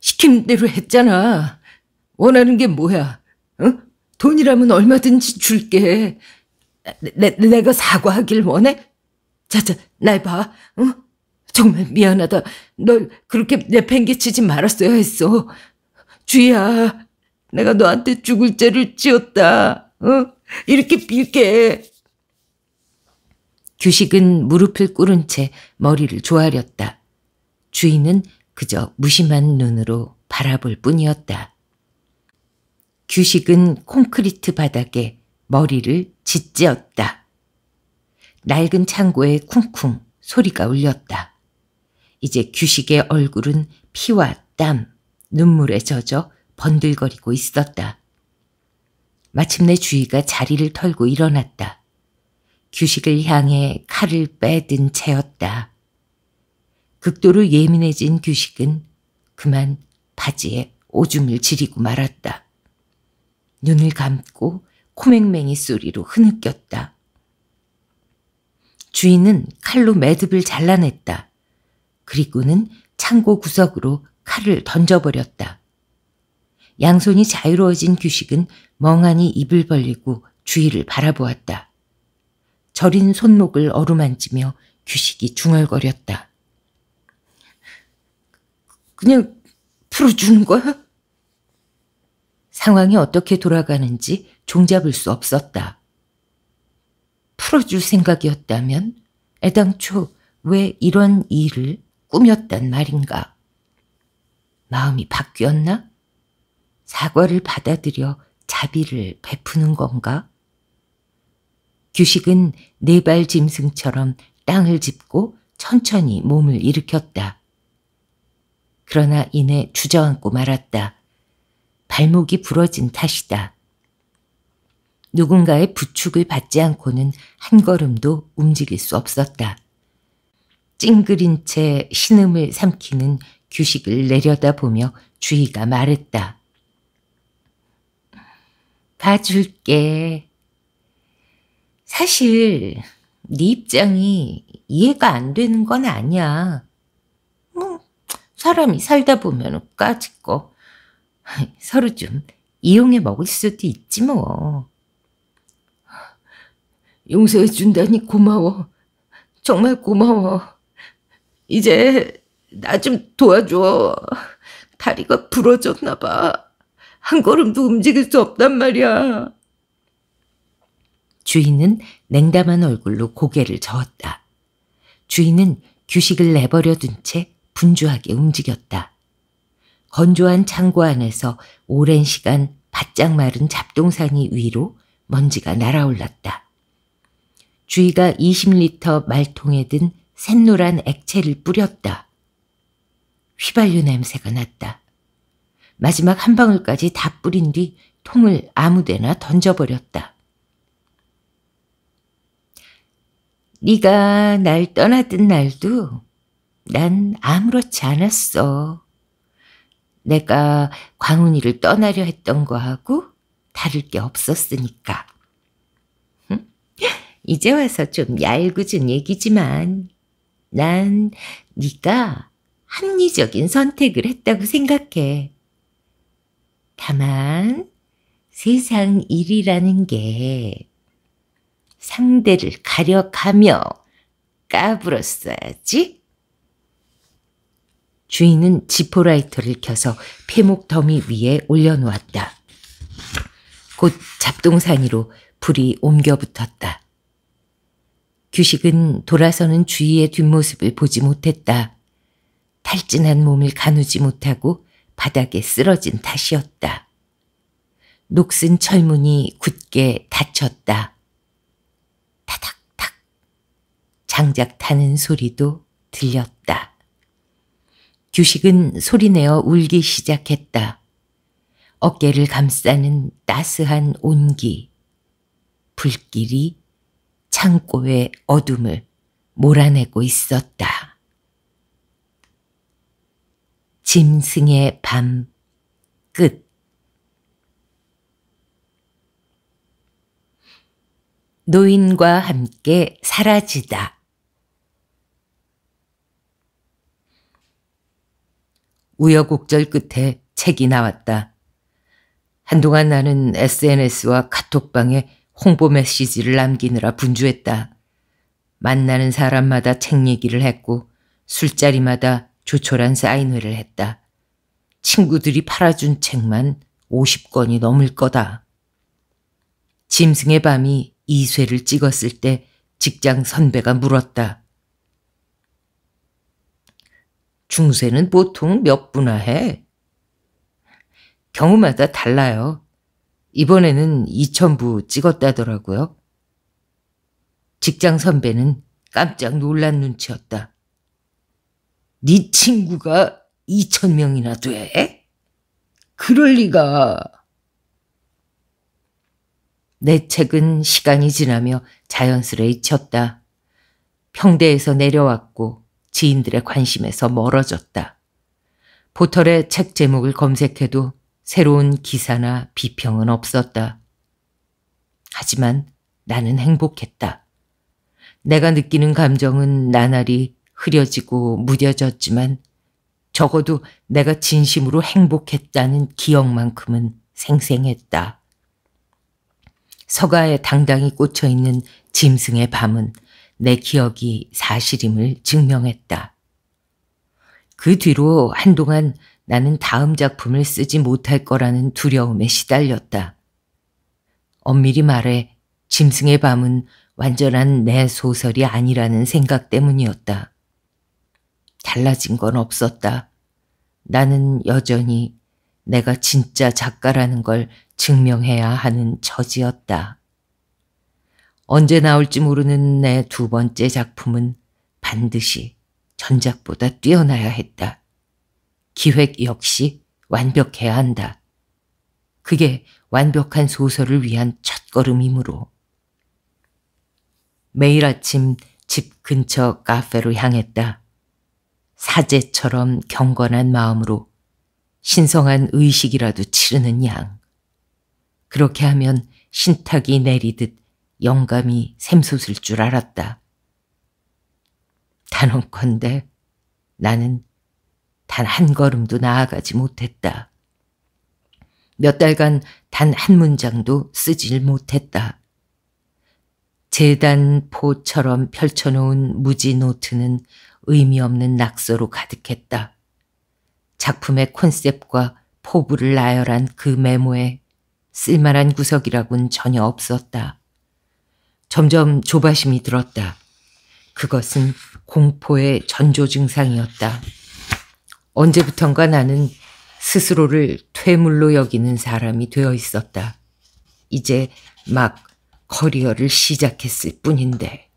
시키는 대로 했잖아. 원하는 게 뭐야? 어? 돈이라면 얼마든지 줄게. 내, 내가 사과하길 원해? 자자, 날 봐. 응? 정말 미안하다. 널 그렇게 내팽개치지 말았어야 했어. 주희야, 내가 너한테 죽을 죄를 지었다. 응? 이렇게 빌게. 규식은 무릎을 꿇은 채 머리를 조아렸다. 주희는 그저 무심한 눈으로 바라볼 뿐이었다. 규식은 콘크리트 바닥에 머리를 짓지었다. 낡은 창고에 쿵쿵 소리가 울렸다. 이제 규식의 얼굴은 피와 땀, 눈물에 젖어 번들거리고 있었다. 마침내 주희가 자리를 털고 일어났다. 규식을 향해 칼을 빼든 채였다. 극도로 예민해진 규식은 그만 바지에 오줌을 지리고 말았다. 눈을 감고 코맹맹이 소리로 흐느꼈다. 주인은 칼로 매듭을 잘라냈다. 그리고는 창고 구석으로 칼을 던져버렸다. 양손이 자유로워진 규식은 멍하니 입을 벌리고 주인을 바라보았다. 저린 손목을 어루만지며 규식이 중얼거렸다. 그냥 풀어주는 거야? 상황이 어떻게 돌아가는지 종잡을 수 없었다. 풀어줄 생각이었다면 애당초 왜 이런 일을 꾸몄단 말인가? 마음이 바뀌었나? 사과를 받아들여 자비를 베푸는 건가? 규식은 네발 짐승처럼 땅을 짚고 천천히 몸을 일으켰다. 그러나 이내 주저앉고 말았다. 발목이 부러진 탓이다. 누군가의 부축을 받지 않고는 한 걸음도 움직일 수 없었다. 찡그린 채 신음을 삼키는 규식을 내려다보며 주희가 말했다. 봐줄게. 사실 네 입장이 이해가 안 되는 건 아니야. 뭐 사람이 살다 보면 까짓 거 서로 좀 이용해 먹을 수도 있지 뭐. 용서해 준다니 고마워. 정말 고마워. 이제 나 좀 도와줘. 다리가 부러졌나 봐. 한 걸음도 움직일 수 없단 말이야. 주인은 냉담한 얼굴로 고개를 저었다. 주인은 규식을 내버려 둔 채 분주하게 움직였다. 건조한 창고 안에서 오랜 시간 바짝 마른 잡동사니 위로 먼지가 날아올랐다. 주희가 이십 리터 말통에 든 샛노란 액체를 뿌렸다. 휘발유 냄새가 났다. 마지막 한 방울까지 다 뿌린 뒤 통을 아무데나 던져버렸다. 네가 날 떠나던 날도 난 아무렇지 않았어. 내가 광훈이를 떠나려 했던 거하고 다를 게 없었으니까. 응? 이제 와서 좀 얄궂은 얘기지만 난 네가 합리적인 선택을 했다고 생각해. 다만 세상 일이라는 게 상대를 가려가며 까불었어야지. 주인은 지포라이터를 켜서 폐목 더미 위에 올려놓았다. 곧 잡동사니로 불이 옮겨 붙었다. 규식은 돌아서는 주희의 뒷모습을 보지 못했다. 탈진한 몸을 가누지 못하고 바닥에 쓰러진 탓이었다. 녹슨 철문이 굳게 닫혔다. 타닥탁 장작 타는 소리도 들렸다. 규식은 소리내어 울기 시작했다. 어깨를 감싸는 따스한 온기. 불길이 창고의 어둠을 몰아내고 있었다. 짐승의 밤 끝. 노인과 함께 사라지다. 우여곡절 끝에 책이 나왔다. 한동안 나는 에스엔에스와 카톡방에 홍보 메시지를 남기느라 분주했다. 만나는 사람마다 책 얘기를 했고 술자리마다 조촐한 사인회를 했다. 친구들이 팔아준 책만 오십 권이 넘을 거다. 짐승의 밤이 이 쇄를 찍었을 때 직장 선배가 물었다. 중세는 보통 몇 부나 해? 경우마다 달라요. 이번에는 이천 부 찍었다더라고요. 직장 선배는 깜짝 놀란 눈치였다. 네 친구가 이천 명이나 돼? 그럴 리가. 내 책은 시간이 지나며 자연스레 잊혔다. 평대에서 내려왔고 지인들의 관심에서 멀어졌다. 포털에 책 제목을 검색해도 새로운 기사나 비평은 없었다. 하지만 나는 행복했다. 내가 느끼는 감정은 나날이 흐려지고 무뎌졌지만 적어도 내가 진심으로 행복했다는 기억만큼은 생생했다. 서가에 당당히 꽂혀있는 짐승의 밤은 내 기억이 사실임을 증명했다. 그 뒤로 한동안 나는 다음 작품을 쓰지 못할 거라는 두려움에 시달렸다. 엄밀히 말해 짐승의 밤은 완전한 내 소설이 아니라는 생각 때문이었다. 달라진 건 없었다. 나는 여전히 내가 진짜 작가라는 걸 증명해야 하는 처지였다. 언제 나올지 모르는 내 두 번째 작품은 반드시 전작보다 뛰어나야 했다. 기획 역시 완벽해야 한다. 그게 완벽한 소설을 위한 첫걸음이므로. 매일 아침 집 근처 카페로 향했다. 사제처럼 경건한 마음으로 신성한 의식이라도 치르는 양. 그렇게 하면 신탁이 내리듯 영감이 샘솟을 줄 알았다. 단언컨대 나는 단 한 걸음도 나아가지 못했다. 몇 달간 단 한 문장도 쓰질 못했다. 재단포처럼 펼쳐놓은 무지 노트는 의미 없는 낙서로 가득했다. 작품의 콘셉트과 포부를 나열한 그 메모에 쓸만한 구석이라고는 전혀 없었다. 점점 조바심이 들었다. 그것은 공포의 전조 증상이었다. 언제부턴가 나는 스스로를 퇴물로 여기는 사람이 되어 있었다. 이제 막 커리어를 시작했을 뿐인데.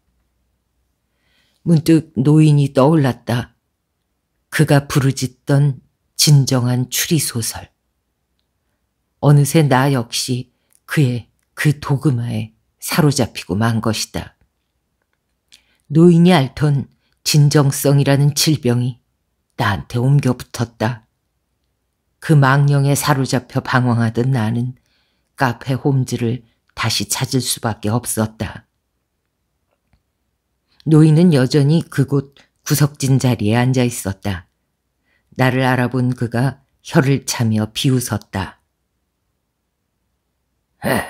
문득 노인이 떠올랐다. 그가 부르짖던 진정한 추리소설. 어느새 나 역시 그의 그 도그마에 사로잡히고 만 것이다. 노인이 앓던 진정성이라는 질병이 나한테 옮겨 붙었다. 그 망령에 사로잡혀 방황하던 나는 카페 홈즈를 다시 찾을 수밖에 없었다. 노인은 여전히 그곳 구석진 자리에 앉아 있었다. 나를 알아본 그가 혀를 차며 비웃었다. 아,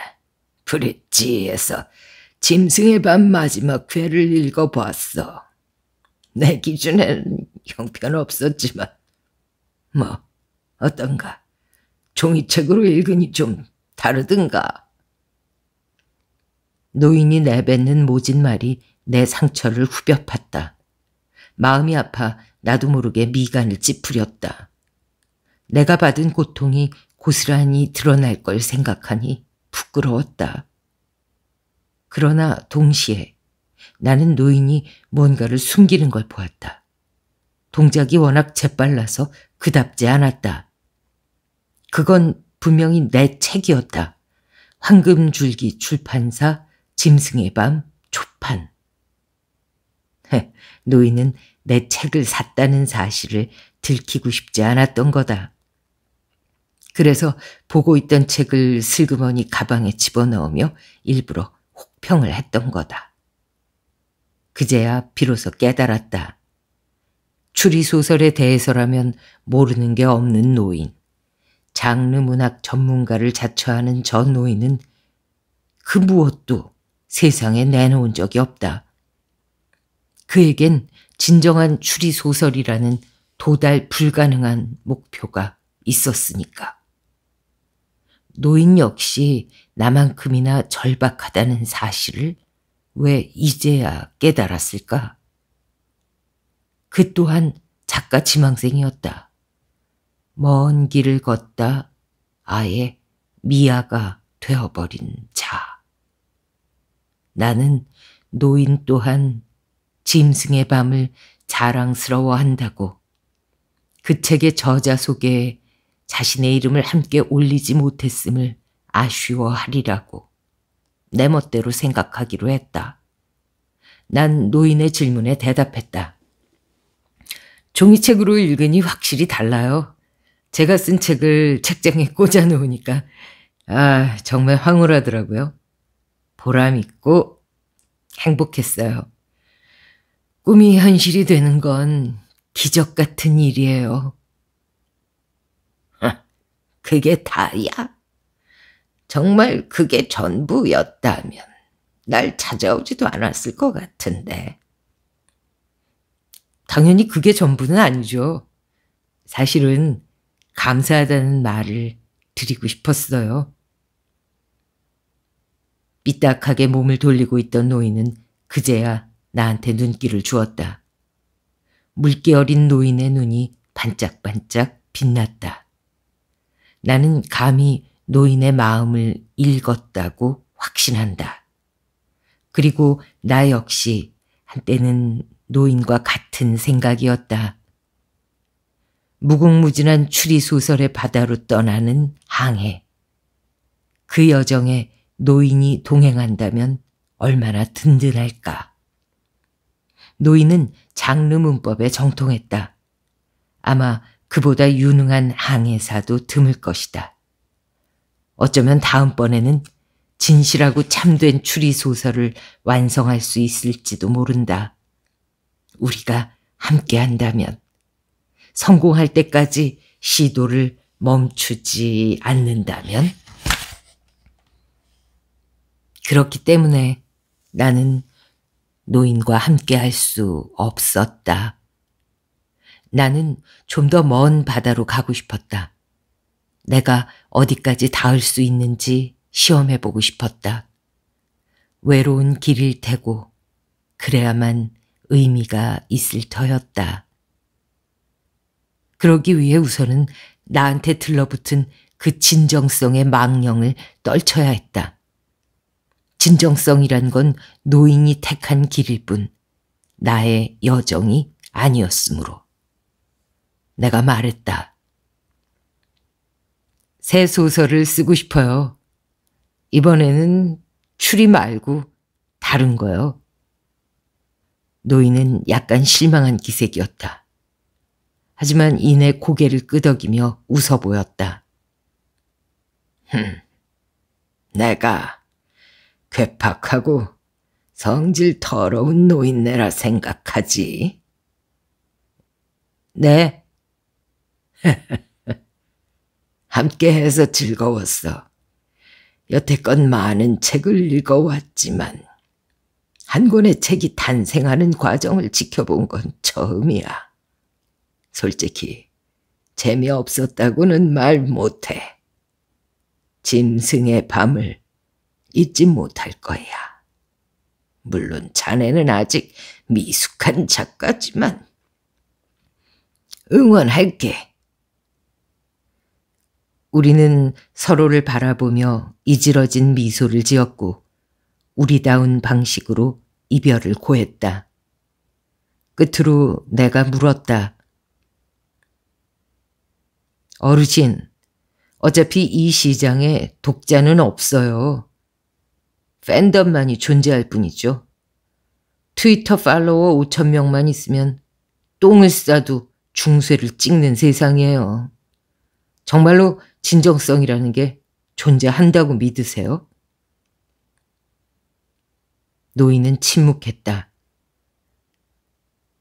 브릿지에서 짐승의 밤 마지막 회를 읽어봤어. 내 기준엔 형편없었지만 뭐 어떤가? 종이책으로 읽으니 좀 다르든가? 노인이 내뱉는 모진 말이 내 상처를 후벼팠다. 마음이 아파 나도 모르게 미간을 찌푸렸다. 내가 받은 고통이 고스란히 드러날 걸 생각하니 부끄러웠다. 그러나 동시에 나는 노인이 뭔가를 숨기는 걸 보았다. 동작이 워낙 재빨라서 그답지 않았다. 그건 분명히 내 책이었다. 황금줄기 출판사 짐승의 밤 초판. 노인은 내 책을 샀다는 사실을 들키고 싶지 않았던 거다. 그래서 보고 있던 책을 슬그머니 가방에 집어넣으며 일부러 혹평을 했던 거다. 그제야 비로소 깨달았다. 추리소설에 대해서라면 모르는 게 없는 노인, 장르 문학 전문가를 자처하는 저 노인은 그 무엇도 세상에 내놓은 적이 없다. 그에겐 진정한 추리소설이라는 도달 불가능한 목표가 있었으니까. 노인 역시 나만큼이나 절박하다는 사실을 왜 이제야 깨달았을까? 그 또한 작가 지망생이었다. 먼 길을 걷다 아예 미아가 되어버린 자. 나는 노인 또한 짐승의 밤을 자랑스러워한다고 그 책의 저자 소개에 자신의 이름을 함께 올리지 못했음을 아쉬워하리라고 내 멋대로 생각하기로 했다. 난 노인의 질문에 대답했다. 종이책으로 읽으니 확실히 달라요. 제가 쓴 책을 책장에 꽂아놓으니까 아 정말 황홀하더라고요. 보람있고 행복했어요. 꿈이 현실이 되는 건 기적 같은 일이에요. 그게 다야? 정말 그게 전부였다면 날 찾아오지도 않았을 것 같은데. 당연히 그게 전부는 아니죠. 사실은 감사하다는 말을 드리고 싶었어요. 삐딱하게 몸을 돌리고 있던 노인은 그제야 나한테 눈길을 주었다. 물기 어린 노인의 눈이 반짝반짝 빛났다. 나는 감히 노인의 마음을 읽었다고 확신한다. 그리고 나 역시 한때는 노인과 같은 생각이었다. 무궁무진한 추리소설의 바다로 떠나는 항해. 그 여정에 노인이 동행한다면 얼마나 든든할까. 노인은 장르 문법에 정통했다. 아마 그보다 유능한 항해사도 드물 것이다. 어쩌면 다음번에는 진실하고 참된 추리소설을 완성할 수 있을지도 모른다. 우리가 함께한다면 성공할 때까지 시도를 멈추지 않는다면. 그렇기 때문에 나는 노인과 함께할 수 없었다. 나는 좀 더 먼 바다로 가고 싶었다. 내가 어디까지 닿을 수 있는지 시험해보고 싶었다. 외로운 길일 테고 그래야만 의미가 있을 터였다. 그러기 위해 우선은 나한테 들러붙은 그 진정성의 망령을 떨쳐야 했다. 진정성이란 건 노인이 택한 길일 뿐 나의 여정이 아니었으므로. 내가 말했다. 새 소설을 쓰고 싶어요. 이번에는 추리 말고 다른 거요. 노인은 약간 실망한 기색이었다. 하지만 이내 고개를 끄덕이며 웃어 보였다. 흠, 내가 괴팍하고 성질 더러운 노인네라 생각하지. 네. 함께해서 즐거웠어. 여태껏 많은 책을 읽어왔지만 한 권의 책이 탄생하는 과정을 지켜본 건 처음이야. 솔직히 재미없었다고는 말 못해. 짐승의 밤을 잊지 못할 거야. 물론 자네는 아직 미숙한 작가지만 응원할게. 우리는 서로를 바라보며 이질어진 미소를 지었고 우리다운 방식으로 이별을 고했다. 끝으로 내가 물었다. 어르신, 어차피 이 시장에 독자는 없어요. 팬덤만이 존재할 뿐이죠. 트위터 팔로워 오천 명만 있으면 똥을 싸도 중쇄를 찍는 세상이에요. 정말로 진정성이라는 게 존재한다고 믿으세요? 노인은 침묵했다.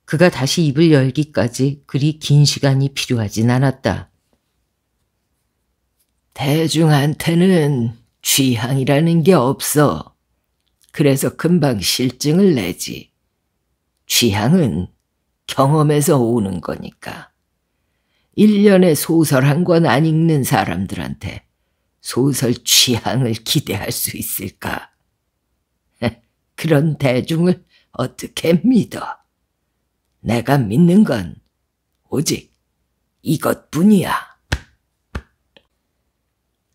그가 다시 입을 열기까지 그리 긴 시간이 필요하진 않았다. 대중한테는 취향이라는 게 없어. 그래서 금방 실증을 내지. 취향은 경험에서 오는 거니까. 일 년에 소설 한 권 안 읽는 사람들한테 소설 취향을 기대할 수 있을까? 그런 대중을 어떻게 믿어? 내가 믿는 건 오직 이것뿐이야.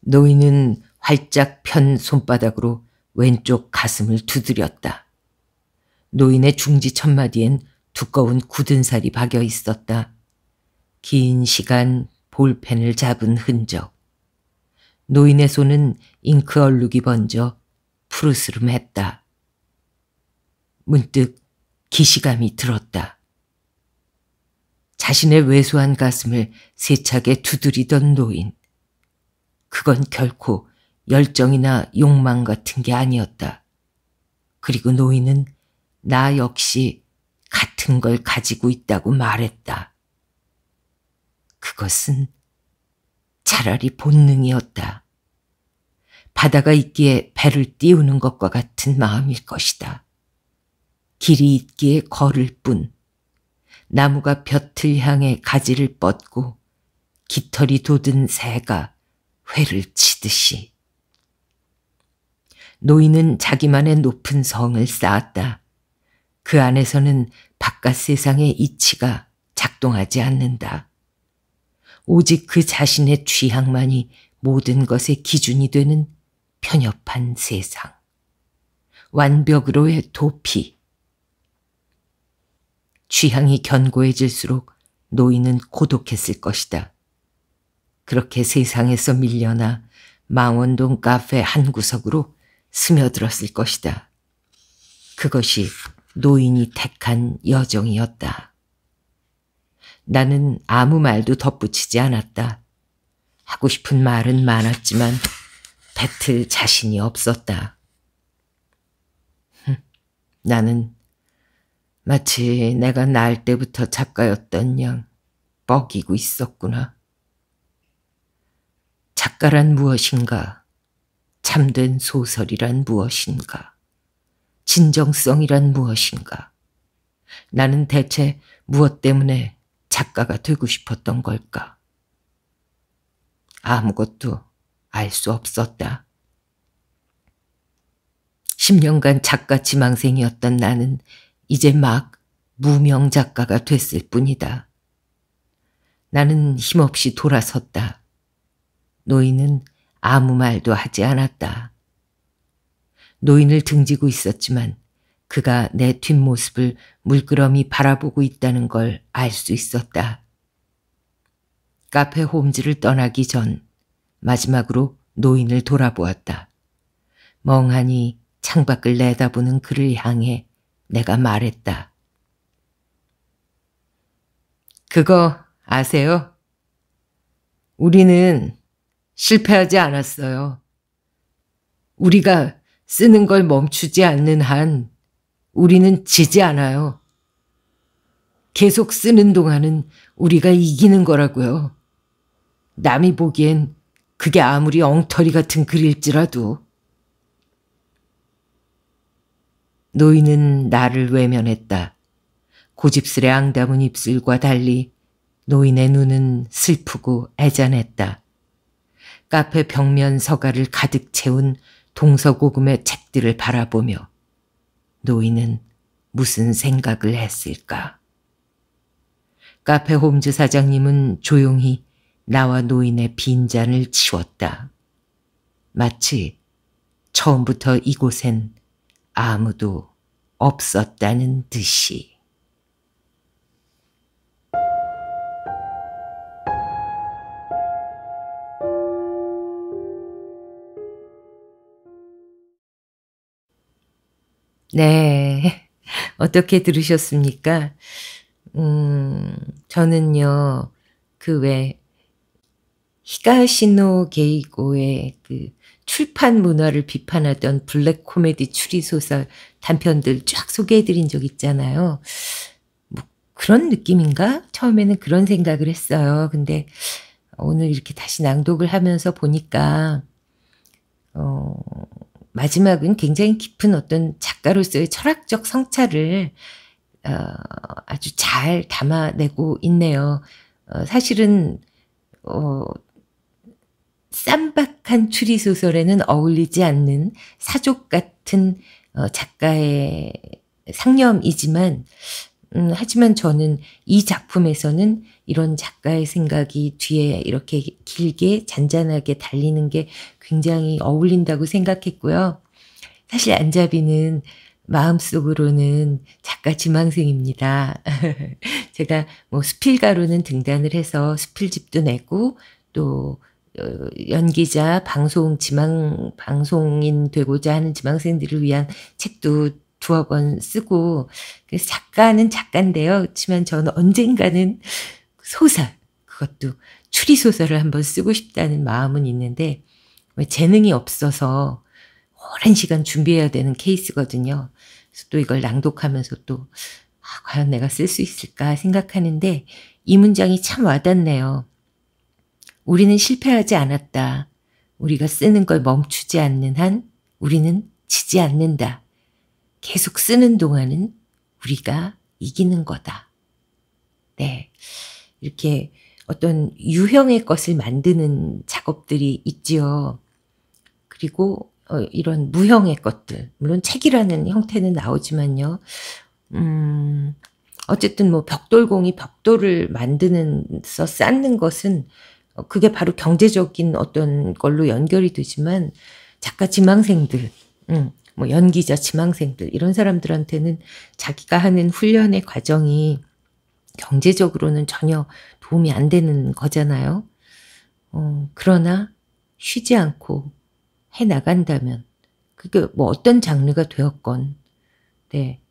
노인은 활짝 편 손바닥으로 왼쪽 가슴을 두드렸다. 노인의 중지 첫마디엔 두꺼운 굳은 살이 박여 있었다. 긴 시간 볼펜을 잡은 흔적. 노인의 손은 잉크 얼룩이 번져 푸르스름했다. 문득 기시감이 들었다. 자신의 왜소한 가슴을 세차게 두드리던 노인. 그건 결코 열정이나 욕망 같은 게 아니었다. 그리고 노인은 나 역시 같은 걸 가지고 있다고 말했다. 그것은 차라리 본능이었다. 바다가 있기에 배를 띄우는 것과 같은 마음일 것이다. 길이 있기에 걸을 뿐. 나무가 볕을 향해 가지를 뻗고 깃털이 돋은 새가 회를 치듯이. 노인은 자기만의 높은 성을 쌓았다. 그 안에서는 바깥 세상의 이치가 작동하지 않는다. 오직 그 자신의 취향만이 모든 것의 기준이 되는 편협한 세상. 완벽으로의 도피. 취향이 견고해질수록 노인은 고독했을 것이다. 그렇게 세상에서 밀려나 망원동 카페 한 구석으로 스며들었을 것이다. 그것이 노인이 택한 여정이었다. 나는 아무 말도 덧붙이지 않았다. 하고 싶은 말은 많았지만 뱉을 자신이 없었다. 나는 마치 내가 날 때부터 작가였던 양 뻐기고 있었구나. 작가란 무엇인가? 참된 소설이란 무엇인가? 진정성이란 무엇인가? 나는 대체 무엇 때문에 작가가 되고 싶었던 걸까? 아무것도 알 수 없었다. 십 년간 작가 지망생이었던 나는 이제 막 무명 작가가 됐을 뿐이다. 나는 힘없이 돌아섰다. 노인은 아무 말도 하지 않았다. 노인을 등지고 있었지만 그가 내 뒷모습을 물끄러미 바라보고 있다는 걸 알 수 있었다. 카페 홈즈를 떠나기 전 마지막으로 노인을 돌아보았다. 멍하니 창밖을 내다보는 그를 향해 내가 말했다. 그거 아세요? 우리는 실패하지 않았어요. 우리가 쓰는 걸 멈추지 않는 한 우리는 지지 않아요. 계속 쓰는 동안은 우리가 이기는 거라고요. 남이 보기엔 그게 아무리 엉터리 같은 글일지라도. 노인은 나를 외면했다. 고집스레 앙다문 입술과 달리 노인의 눈은 슬프고 애잔했다. 카페 벽면 서가를 가득 채운 동서고금의 책들을 바라보며 노인은 무슨 생각을 했을까? 카페 홈즈 사장님은 조용히 나와 노인의 빈잔을 치웠다. 마치 처음부터 이곳엔 아무도 없었다는 듯이. 네, 어떻게 들으셨습니까? 음, 저는요, 그 왜 히가시노 게이고의 그 출판 문화를 비판하던 블랙 코미디 추리소설 단편들 쫙 소개해드린 적 있잖아요. 뭐 그런 느낌인가? 처음에는 그런 생각을 했어요. 근데 오늘 이렇게 다시 낭독을 하면서 보니까 어, 마지막은 굉장히 깊은 어떤 작가로서의 철학적 성찰을 어, 아주 잘 담아내고 있네요. 어, 사실은 어, 쌈박한 추리소설에는 어울리지 않는 사족 같은 어, 작가의 상념이지만 음, 하지만 저는 이 작품에서는 이런 작가의 생각이 뒤에 이렇게 길게 잔잔하게 달리는 게 굉장히 어울린다고 생각했고요. 사실 안쟈비는 마음속으로는 작가 지망생입니다. 제가 뭐 수필가로는 등단을 해서 수필집도 내고 또 연기자, 방송, 지망, 방송인 되고자 하는 지망생들을 위한 책도 두어 번 쓰고, 그래서 작가는 작가인데요. 그렇지만 저는 언젠가는 소설, 그것도 추리소설을 한번 쓰고 싶다는 마음은 있는데, 재능이 없어서 오랜 시간 준비해야 되는 케이스거든요. 그래서 또 이걸 낭독하면서 또, 아, 과연 내가 쓸 수 있을까 생각하는데, 이 문장이 참 와닿네요. 우리는 실패하지 않았다. 우리가 쓰는 걸 멈추지 않는 한 우리는 지지 않는다. 계속 쓰는 동안은 우리가 이기는 거다. 네, 이렇게 어떤 유형의 것을 만드는 작업들이 있지요. 그리고 이런 무형의 것들, 물론 책이라는 형태는 나오지만요. 음, 어쨌든 뭐 벽돌공이 벽돌을 만드는, 서 쌓는 것은 그게 바로 경제적인 어떤 걸로 연결이 되지만, 작가 지망생들, 음, 뭐 연기자 지망생들, 이런 사람들한테는 자기가 하는 훈련의 과정이 경제적으로는 전혀 도움이 안 되는 거잖아요. 어, 그러나 쉬지 않고 해나간다면, 그게 뭐 어떤 장르가 되었건, 네,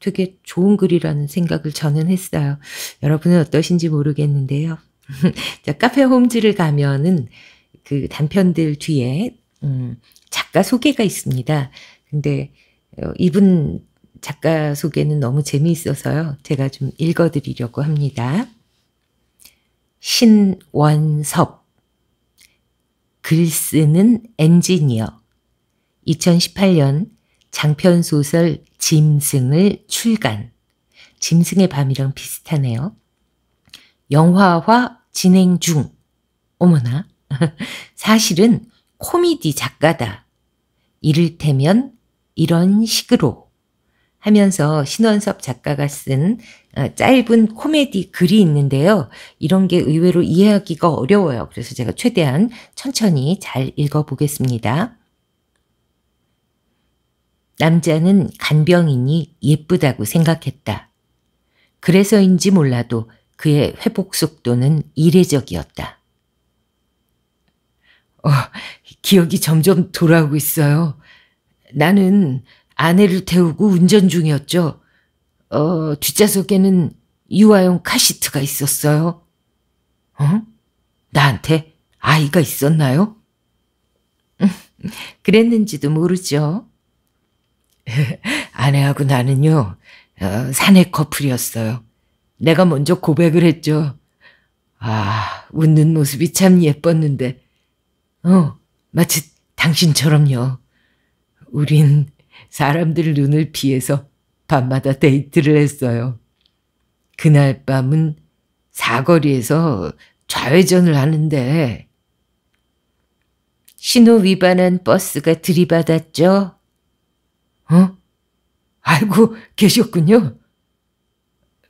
되게 좋은 글이라는 생각을 저는 했어요. 여러분은 어떠신지 모르겠는데요. 자, 카페 홈즈를 가면은 그 단편들 뒤에 음, 작가 소개가 있습니다. 근데 이분 작가 소개는 너무 재미있어서요. 제가 좀 읽어드리려고 합니다. 신원섭, 글쓰는 엔지니어, 이천십팔 년 장편소설 짐승을 출간. 짐승의 밤이랑 비슷하네요. 영화화 진행 중. 어머나, 사실은 코미디 작가다. 이를테면 이런 식으로 하면서 신원섭 작가가 쓴 짧은 코미디 글이 있는데요. 이런 게 의외로 이해하기가 어려워요. 그래서 제가 최대한 천천히 잘 읽어보겠습니다. 남자는 간병인이 예쁘다고 생각했다. 그래서인지 몰라도 그의 회복 속도는 이례적이었다. 어, 기억이 점점 돌아오고 있어요. 나는 아내를 태우고 운전 중이었죠. 어, 뒷좌석에는 유아용 카시트가 있었어요. 어? 나한테 아이가 있었나요? 그랬는지도 모르죠. 아내하고 나는요, 어, 사내 커플이었어요. 내가 먼저 고백을 했죠. 아, 웃는 모습이 참 예뻤는데. 어, 마치 당신처럼요. 우린 사람들 눈을 피해서 밤마다 데이트를 했어요. 그날 밤은 사거리에서 좌회전을 하는데 신호 위반한 버스가 들이받았죠? 어? 알고 계셨군요.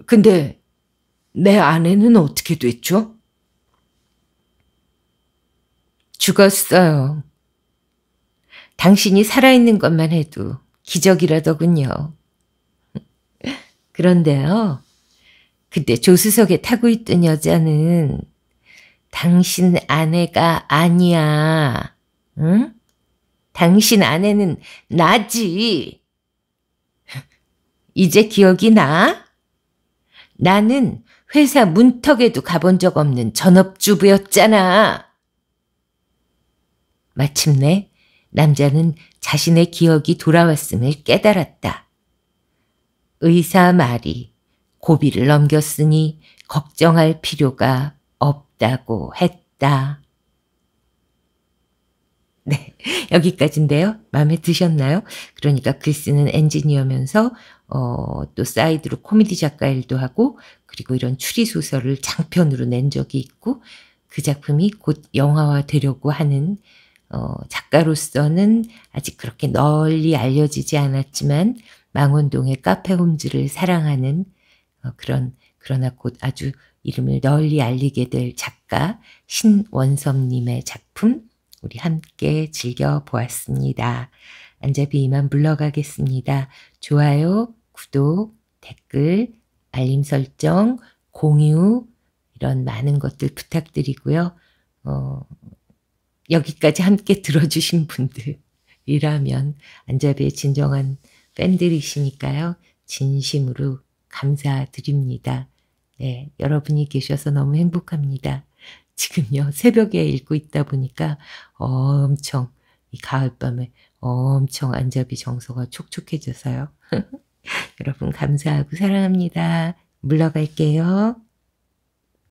근데 내 아내는 어떻게 됐죠? 죽었어요. 당신이 살아있는 것만 해도 기적이라더군요. 그런데요. 그때 조수석에 타고 있던 여자는 당신 아내가 아니야. 응? 당신 아내는 나지. 이제 기억이 나? 나는 회사 문턱에도 가본 적 없는 전업주부였잖아. 마침내 남자는 자신의 기억이 돌아왔음을 깨달았다. 의사 말이 고비를 넘겼으니 걱정할 필요가 없다고 했다. 네, 여기까지인데요. 마음에 드셨나요? 그러니까 글쓰는 엔지니어면서 어, 또 사이드로 코미디 작가 일도 하고 그리고 이런 추리소설을 장편으로 낸 적이 있고 그 작품이 곧 영화화 되려고 하는 어, 작가로서는 아직 그렇게 널리 알려지지 않았지만 망원동의 카페 홈즈를 사랑하는 어, 그런 그러나 곧 아주 이름을 널리 알리게 될 작가 신원섭님의 작품 우리 함께 즐겨보았습니다. 안쟈비 이만 물러가겠습니다. 좋아요, 구독, 댓글, 알림 설정, 공유 이런 많은 것들 부탁드리고요. 어, 여기까지 함께 들어주신 분들이라면 안쟈비의 진정한 팬들이시니까요. 진심으로 감사드립니다. 네, 여러분이 계셔서 너무 행복합니다. 지금요 새벽에 읽고 있다 보니까 엄청 이 가을밤에 엄청 안쟈비 정서가 촉촉해져서요. 여러분 감사하고 사랑합니다. 물러갈게요.